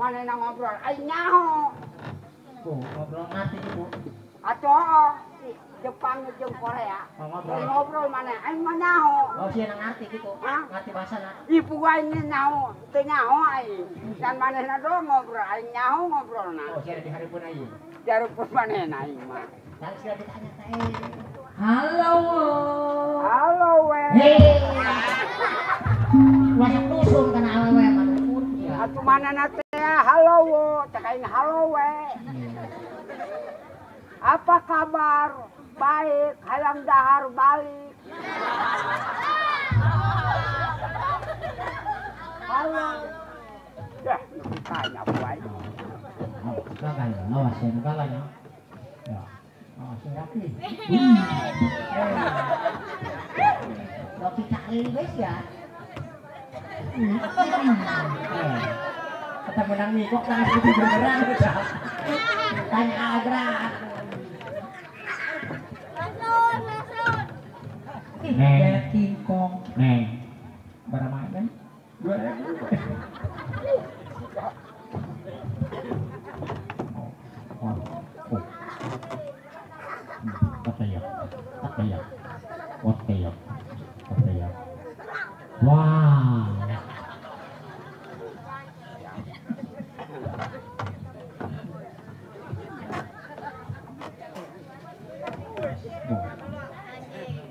Manehna ngobrol, aing nyaho. Ku ngobrol mati ibu. Atoh Jepang jeung Korea. Ngobrol ngobrol mana? Aing mah nyaho. Oh, cenah ngarti kitu. Ngarti bahasana. Ibu aing nyaho, teu nyaho aing. Kan manehna do ngobrol, aing nyaho ngobrolna. Oh, cenah dihareupeun aing. Dihareupeun manehna aing mah. Harus ditanya teh. Halo. Halo we. Hei. Wes pusung kana awewe manungkur. Atuh manehna teh halo wo, teh aing halo we. Apa kabar? Baik, hayang dahar balik. Halo. Ya, tanya baik. Silakan, awas ya, bukakan ya. Ya. Awas rapi. Tapi tak wis ya. Kata menang nih kok nang itu beneran. Tanya Agra. Neng tingkong neng berapa neng dua ribu katayok katayok katayok katayok wah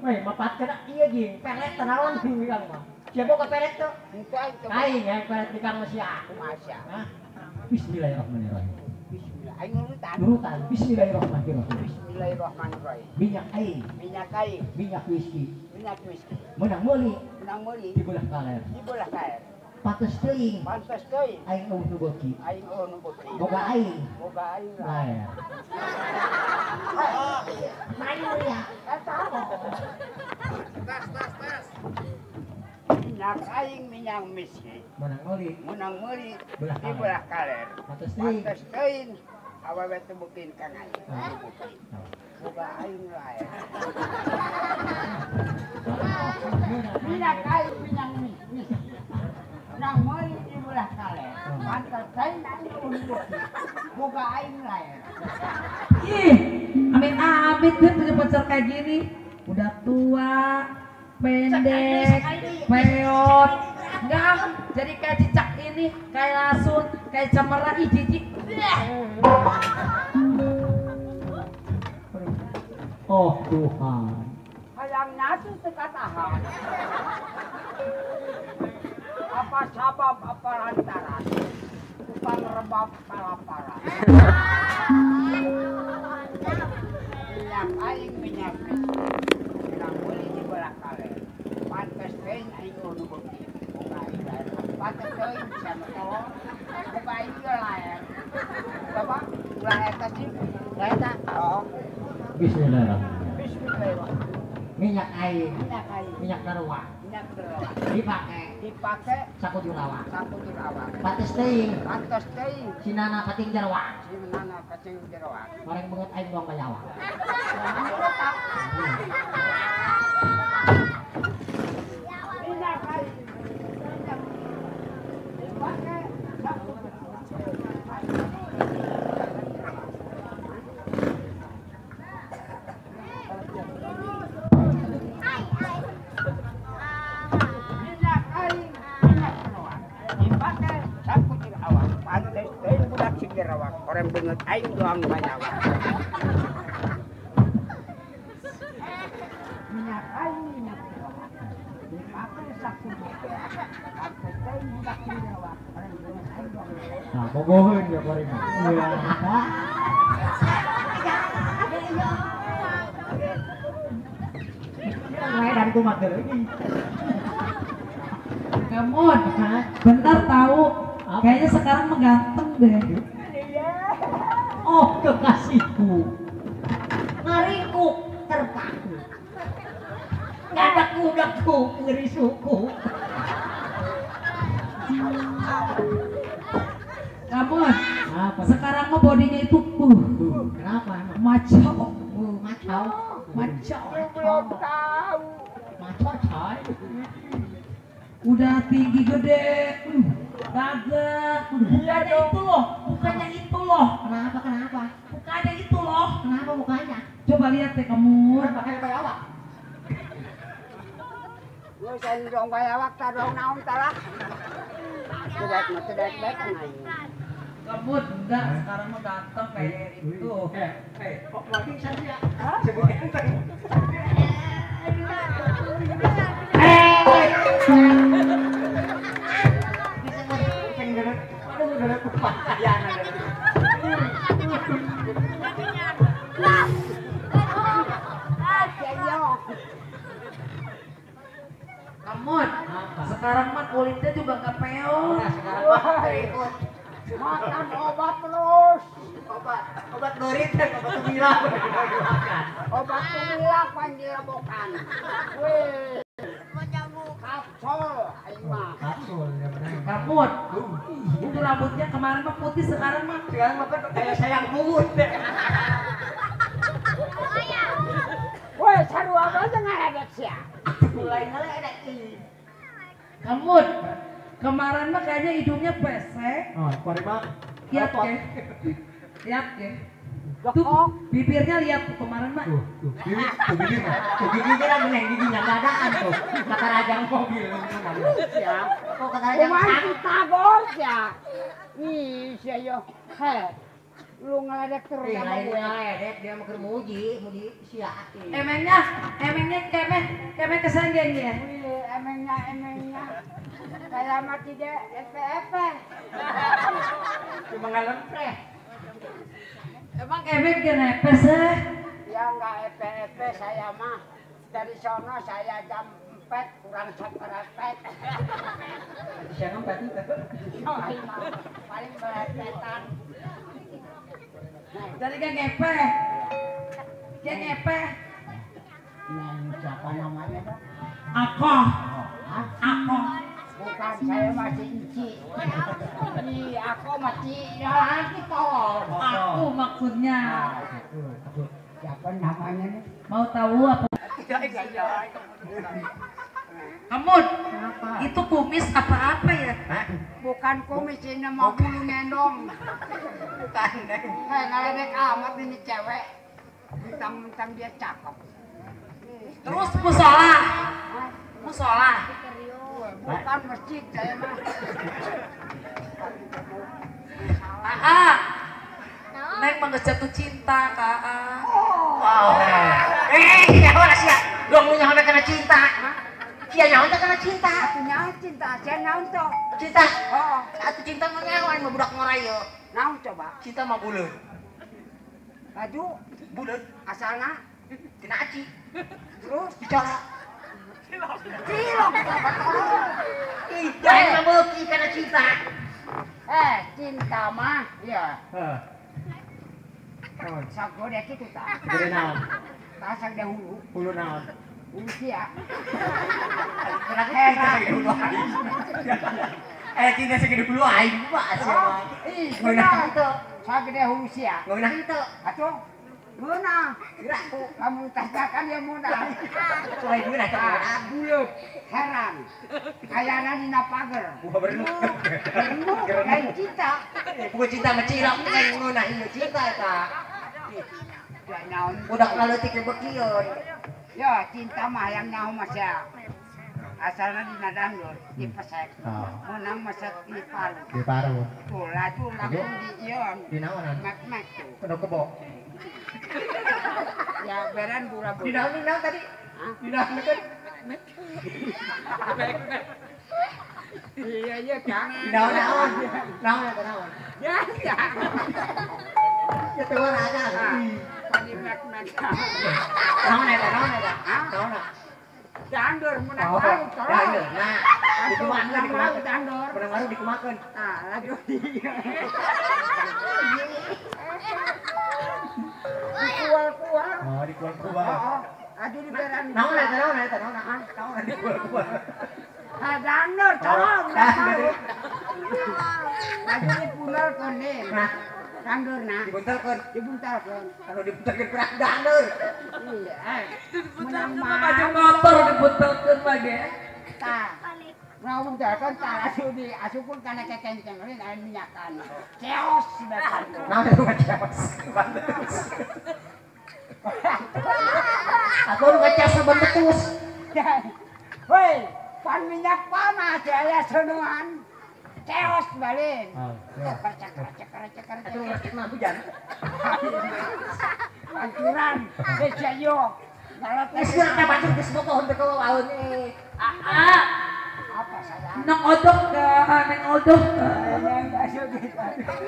weh, mapat kena iya gini, pelet tenang langsung bilang mah. Siapa ke pelet tuh? Kain yang pelet bilang masih aku masih ah. Bismillahirrahmanirrahim. Bismillah, ayo nurutan. Nurutan, bismillahirrahmanirrahim. Bismillahirrahmanirrahim. Minyak kain. Minyak kain. Minyak whisky. Minyak whisky. Menang muli. Menang muli. Dibulah kaler. Dibulah kaler. Pantes teuing. Pantes teuing. Aing eueuh nu beuki. Aing eueuh nu beuki. Boga aing. Boga aing. Laer. Mayu ya. Eta apa? Tas tas tas. Minyak aing minyak misi. Meunang meuli. Meunang meuli. Dibelah kaler. Pantes teuing. Pantes teuing. Awewe teu beukin ka aing. Boga aing laer. Minyak aing minyak misi. Nang muli dibulah kaler, pantes teuing aing unggul, boga aing lair. Ih, amit amit dia punya pacar kayak gini, udah tua, pendek, peot, enggak, jadi kayak cicak ini, kayak lasun, kayak cemerlang, ih jijik. Oh Tuhan. Hayang nasu teka tahan. Apa sabab apa lantaran tukang rebab pala-pala minyak aing minyak minyak boleh dibelah kaler pantes teuing aing anu beuki boga aing laer pantes teuing sampol boga aing laer coba ulah eta sih eta oh bismillahirrahmanirrahim bismillahirrahmanirrahim minyak air, minyak air, minyak daruwa, minyak daruwa, dipakai, dipakai, saku jurawa, saku jurawa, pantes teuing, pantes teuing, sinana kating jarawa, sinana kating jarawa, bareng banget air buang bayawa. Minyak air, dipakai, saku jurawa. Orang bengut aing doang banyak. Minyak aing minyak rawa. Dipakai saku juga. Aku teh budak rawa. Orang bengut aing doang. Nah, bogoheun ya bareng. Iya. Mulai dari kumat lagi. Kemon, bentar tahu. Kayaknya sekarang mengganteng deh. Oh kekasihku, mariku terpaku. Daku-daku ngeri suku. Nah, bos. Apa? Sekarang mah bodinya itu uh. Kenapa? Maco. Uh, maco. Maco. Belum tahu. Maco coy. Udah tinggi gede. Gagak. Iya itu loh. Bukannya itu loh. Kenapa? Kenapa? Bukannya itu loh. Kenapa mukanya? Coba lihat deh kamu. Pakai apa ya? Gue sen dong bayar waktu dong naon talah. Sudah sudah baik kan ayo. Kebut enggak sekarang mau datang kayak itu. Eh, eh kok lagi saja. Sebut enteng. Eh. Pengen ada udah kupas ya ada. Mut, sekarang mah kulitnya juga kepeot. Nah, sekarang mah kepeot. Makan obat terus. Obat, obat dorit, obat tumilak. Obat tumilak panggil bokan. Wih, menyambung kapsul, ayo mah. Kapsul, ya benar. Rambut, itu rambutnya kemarin mah putih, sekarang mah sekarang mah kayak sayang mulut. Wih, seru apa tengah ada siapa? Mulai ngelak ada ini Kamut, kemarin mah kayaknya hidungnya pesek. Oh, kemarin mah lihat ke lihat ke tuh bibirnya lihat kemarin mah tuh, tuh bibir, tuh bibir mah tuh bibirnya kan bener, giginya dadaan tuh kata rajang mobil ya, kok kata rajang tagor ya ih, siya yo heh lu ngeledek terus ya sama gue ngeledek, dia mau muji, muji siaki emangnya, emangnya kemeh, kemeh kesan gengnya wih, emangnya, emangnya kayak mati dia, epe-epe cuma ngelempeh emang kemeh genepe sih? Ya enggak epe-epe, saya mah dari sono saya jam empat kurang seperepet siya ngempet itu? Oh iya, paling berepetan jadi kayak ngepeh kayak ngepeh siapa namanya Pak? Aku aku bukan saya masih inci ini aku masih lagi tol aku maksudnya siapa namanya nih? Mau tahu apa? Kamut, itu kumis apa-apa ya? Bukan kumis, ini mau bulu ngendong. Bukan deh. Hei, ngeledek amat ini cewek. Mentang-mentang dia cakep. Terus musola, musola. Bukan masjid, saya mah. Aa, Neng mah jatuh cinta, Kak A. Wow. Eh, siapa sih? Dong punya sampai kena cinta. Dia nyawa karena cinta. Atunya cinta, saya naon to? Cinta. Oh, atuh cinta mah nyawa mah budak ngorayo. Naon coba? Cinta mah buleud. Baju buleud asalna tina aci. Terus dicolok. Cilok. Cilok. Ih, mah beuki karena cinta. Eh, cinta mah iya. Heeh. Naon? Sagode kitu tah. Gede naon? Tasang de hulu. Hulu naon? Usia, heran. Eh, cinta segede bulu aing, Pak. Ih, benar itu. Segede usia. Benar itu. Atuh. Benar. Kiraku kamu tasakan ya modal. Coy, benar itu. Buluk, heran. Kayana dina pager. Gua berenung. Kayak cinta. Gua cinta sama cilok, kayak ngono ieu cinta eta. Kayak naon? Budak leutik beukieun. Ya, cinta mah yang nyaho masya asalnya di nadang lor, di pesek menang masya di paru di paru tuh, laju langsung di ion di naonan? Mek-mek tuh penuh kebok ya, beran bura-bura di naon, di naon tadi? Di naon tadi? Mek-mek iya, iya, Kang di naon, naon naon, naon ya, ya ya, tuh, naon di mek-mek naon ya, naon ya, naon ya dangdor, menang lalu, tolong nah, dikumakan dangdor menang lalu dikumakan nah, lagi dikual-kual oh, dikual-kual aduh, di beran naon ya, naon ya, naon ya Hadanur, tolong dapur. Lagi punar kone, nak. Randur nak. Dibuntalkan, dibuntalkan. Kalau dibuntalkan berat danur. Iya. Menang baju motor dibuntalkan lagi. Tak. Mau dibuntalkan tak asu di asu pun karena kekengkengan ada minyakan. Chaos bahkan. Nah, chaos. Aku udah cas sebentus. Woi, pan minyak panas ya senuan. Chaos balik. Cekar-cekar-cekar-cekar. Aduh, kena hujan. Pancuran, bejayo. Galaknya sudah bacur di semua pohon dekat laut ni. Aa. Apa saja? Neng odok dah, neng odok. Yang kasih kita. Aduh,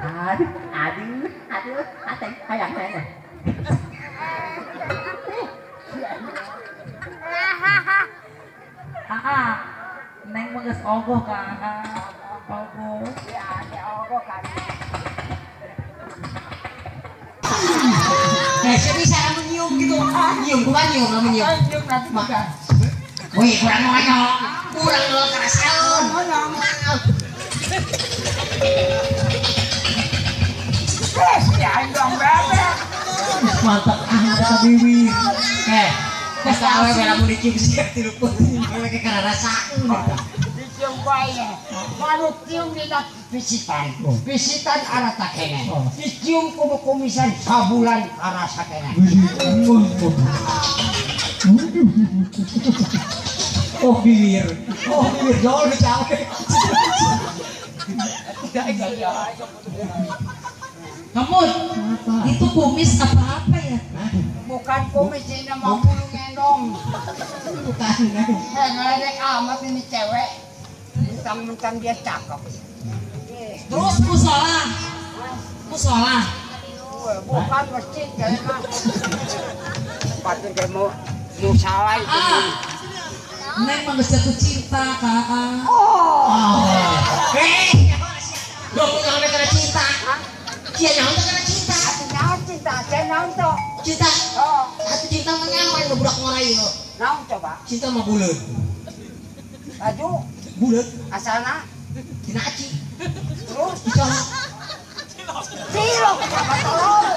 aduh, aduh, aduh, aduh, ayang, ayang. Hahaha. Aa. Neng menges ogoh kan, ogoh. Ya, dia ogoh kan. Eh, jadi cara menyium gitu, nyium bukan nyium, lah menyium. Nyium nanti makan. Wih, kurang ngonyok, kurang lo kerasan. Eh, jangan dong bebek. Mantap amat bibi. Eh. Kau yang beli cium siap tidur pun, kau lagi kena rasa. Cium bayar, baru cium tidak visitan, visitan arah tak kena. Cium kubu komisan sabulan arah tak kena. Oh bilir, oh bilir jauh lebih jauh. Kamu, itu kumis apa-apa ya? Bukan kumis, ini nama bulu ngendong. Bukan. Eh, ngeledek amat ini cewek. Mentang-mentang dia cakep. Terus musola. Musola. Bukan masjid, kayaknya mas. Patut kayak mau musola itu. Neng mau jatuh cinta, kakak. Oh. Hei. Gak mau ngambil kena cinta. Dia nyontok karena cinta. Nyontok cinta, dia nyontok. Cinta? Oh. Satu cinta mah nyaman, ngebudak ngorai yuk. Nyontok coba. Cinta mah bulet. Baju? Bulet. Asana? Dinaci. Terus? Dicolok. Cilok. Cilok, apa tolong?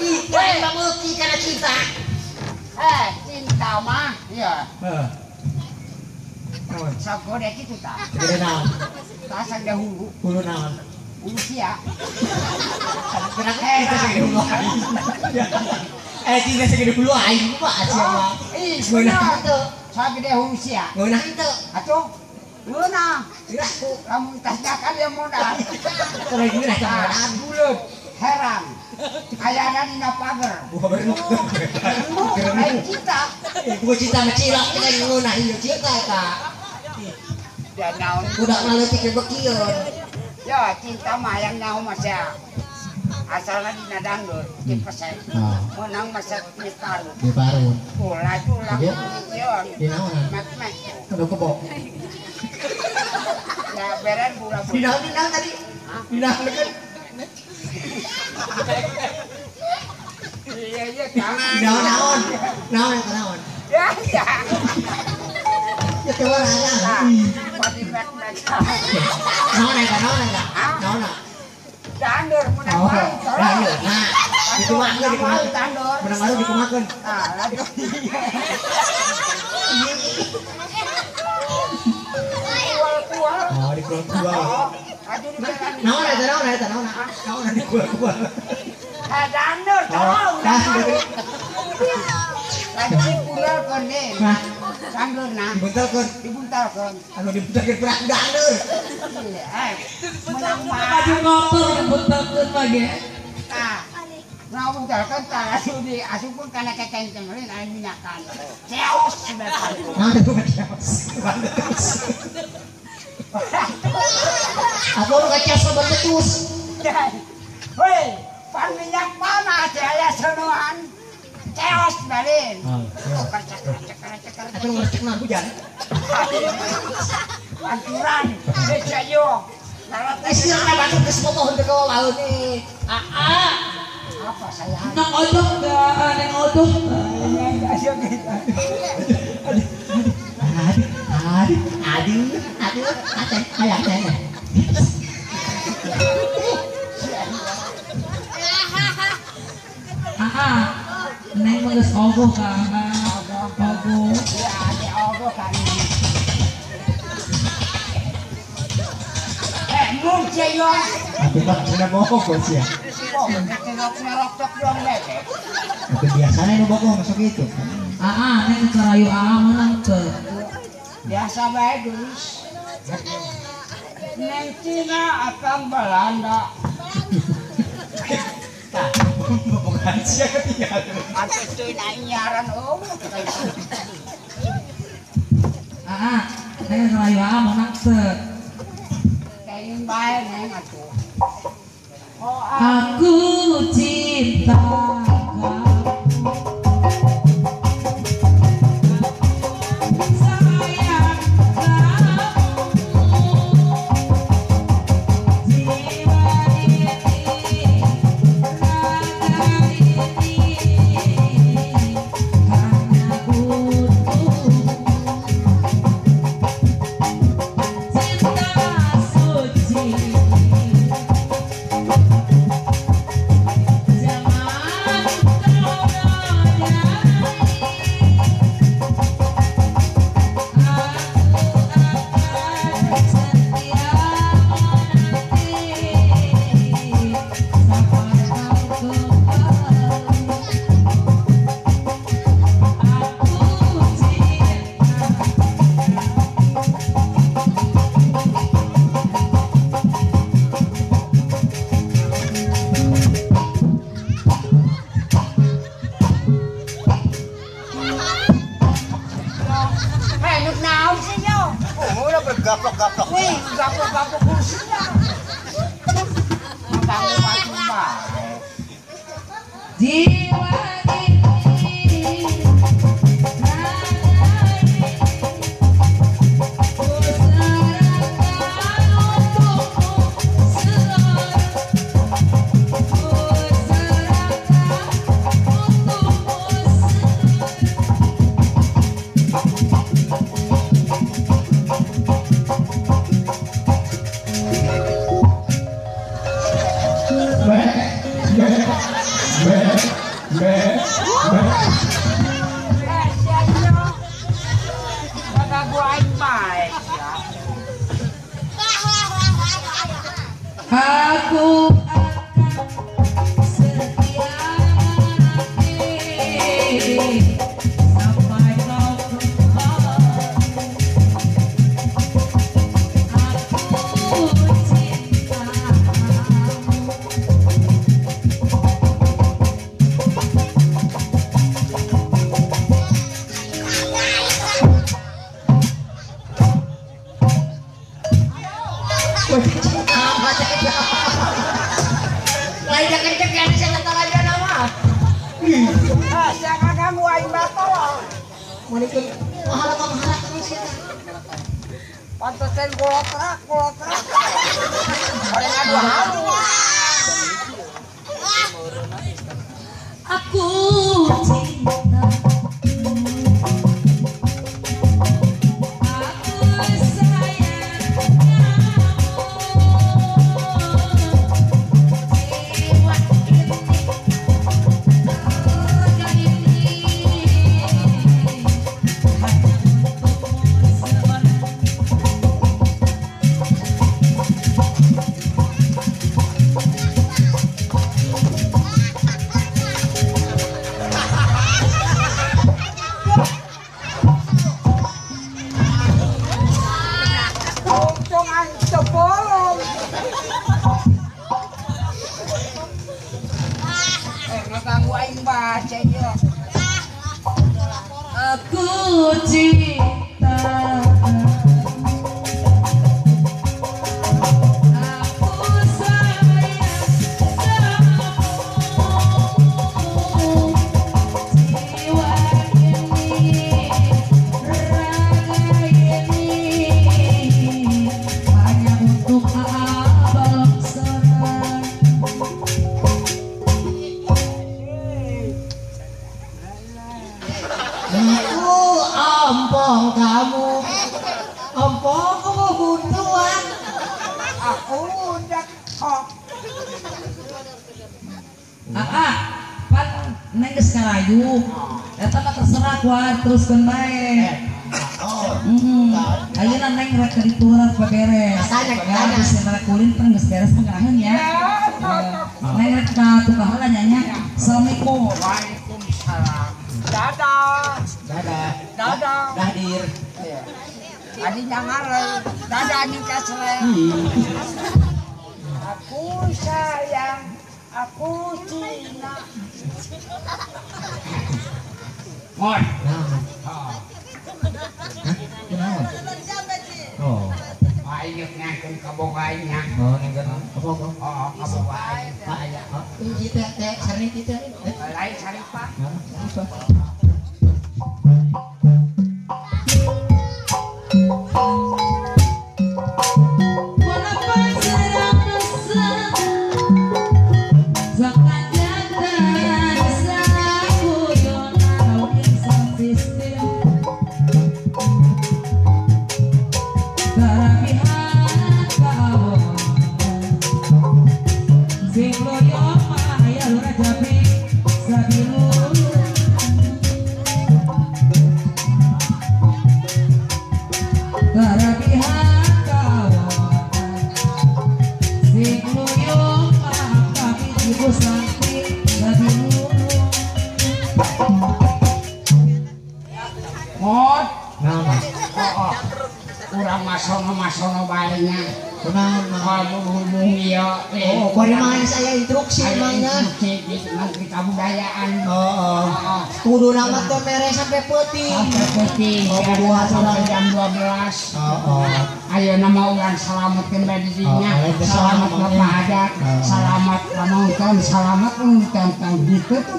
Ikan bamuti karena cinta. Eh, cinta mah. Iya. Sagode gitu tak? Gede naon. Pasang dahulu. Hulu naon. Usia, sekarang eh kita segede bulu air, eh kita segede bulu air apa aja lah. Ih, guna itu, segede usia. Guna itu, atau guna, tidak aku kamu tanyakan yang modal. Kalau ini nak jangan bulut, heran, ayahnya Nina Pager. Bukan cinta, bukan cinta macilak, kita guna hidup cinta tak. Dan naun, budak malu tiga berkion. Ya, cinta mah yang nyawa masya asalnya dina dangdut di pesek menang masya di paru di paru pula itu laku di naon mak-mak udah kebok ya beren bulan di naon di naon tadi di naon kan iya iya di naon naon naon yang kenaon ya ya ya keluar aja pati mak-mak naon aja naon aja naon aja tandur menang malu tandur nah dikumakan dikumakan tandur menang malu dikumakan ah lagi kual kual oh dikual kual naon aja naon aja naon aja naon aja dikual kual tandur tolong lagi pulau kene tandur nah dibuntalkan dibuntalkan kalau dibuntalkan berat tandur menang baju motor dibuntalkan lagi tak mau buntalkan tak asu di asu pun karena kekengkengan ada minyakan chaos bahkan chaos aku udah chaos berbetus woi pan minyak panas ya senuan chaos balik. Cekar-cekar-cekar-cekar. Aduh, ngercek nah hujan. Pancuran, bejayo. Eh, silahkan batu ke semua pohon dekat laut nih. Aa. Apa sayang? Neng odok dah, neng odok. biasanya bokong masuk itu. Aa, neng kerayu aa menang ke. Biasa baik guys. Neng Cina atau Belanda. Bukan sih ketiga. Atau Cina nyaran om. Aa, neng kerayu aa menang ke. Kain baik neng aku. Aku cinta kamu. Aku ompong kamu. Ompong kamu buntuan. Aku undak kok. Aa, pan nengges ngarayu. Eta mah terserah kuat terus kenai. Hmm, ayo neng rek kerituran beres. Ya, terus rek kulin tengges beres pengahan ya. Neng rek tukang lah nyanya. Assalamualaikum. Waalaikumsalam. Dadah. Dadah. Dadah. Dadir. Adi nyangareng. Dadah adi kasreng. Aku sayang. Aku Cina. Moi. Oh. Ayo ngangkut kabogainya. Oh, ngangkut kabogong. Oh, kabogai. Pak ya. Inji teh teh sari kita. Lain sari Pak. Kudu nama tuh merek sampai putih. Sampai putih. Dua sampai jam dua belas. Ayo nama ulan selamatkan badannya. Selamat bapak adat. Selamat ramautan. Selamat untang. Gitu tuh.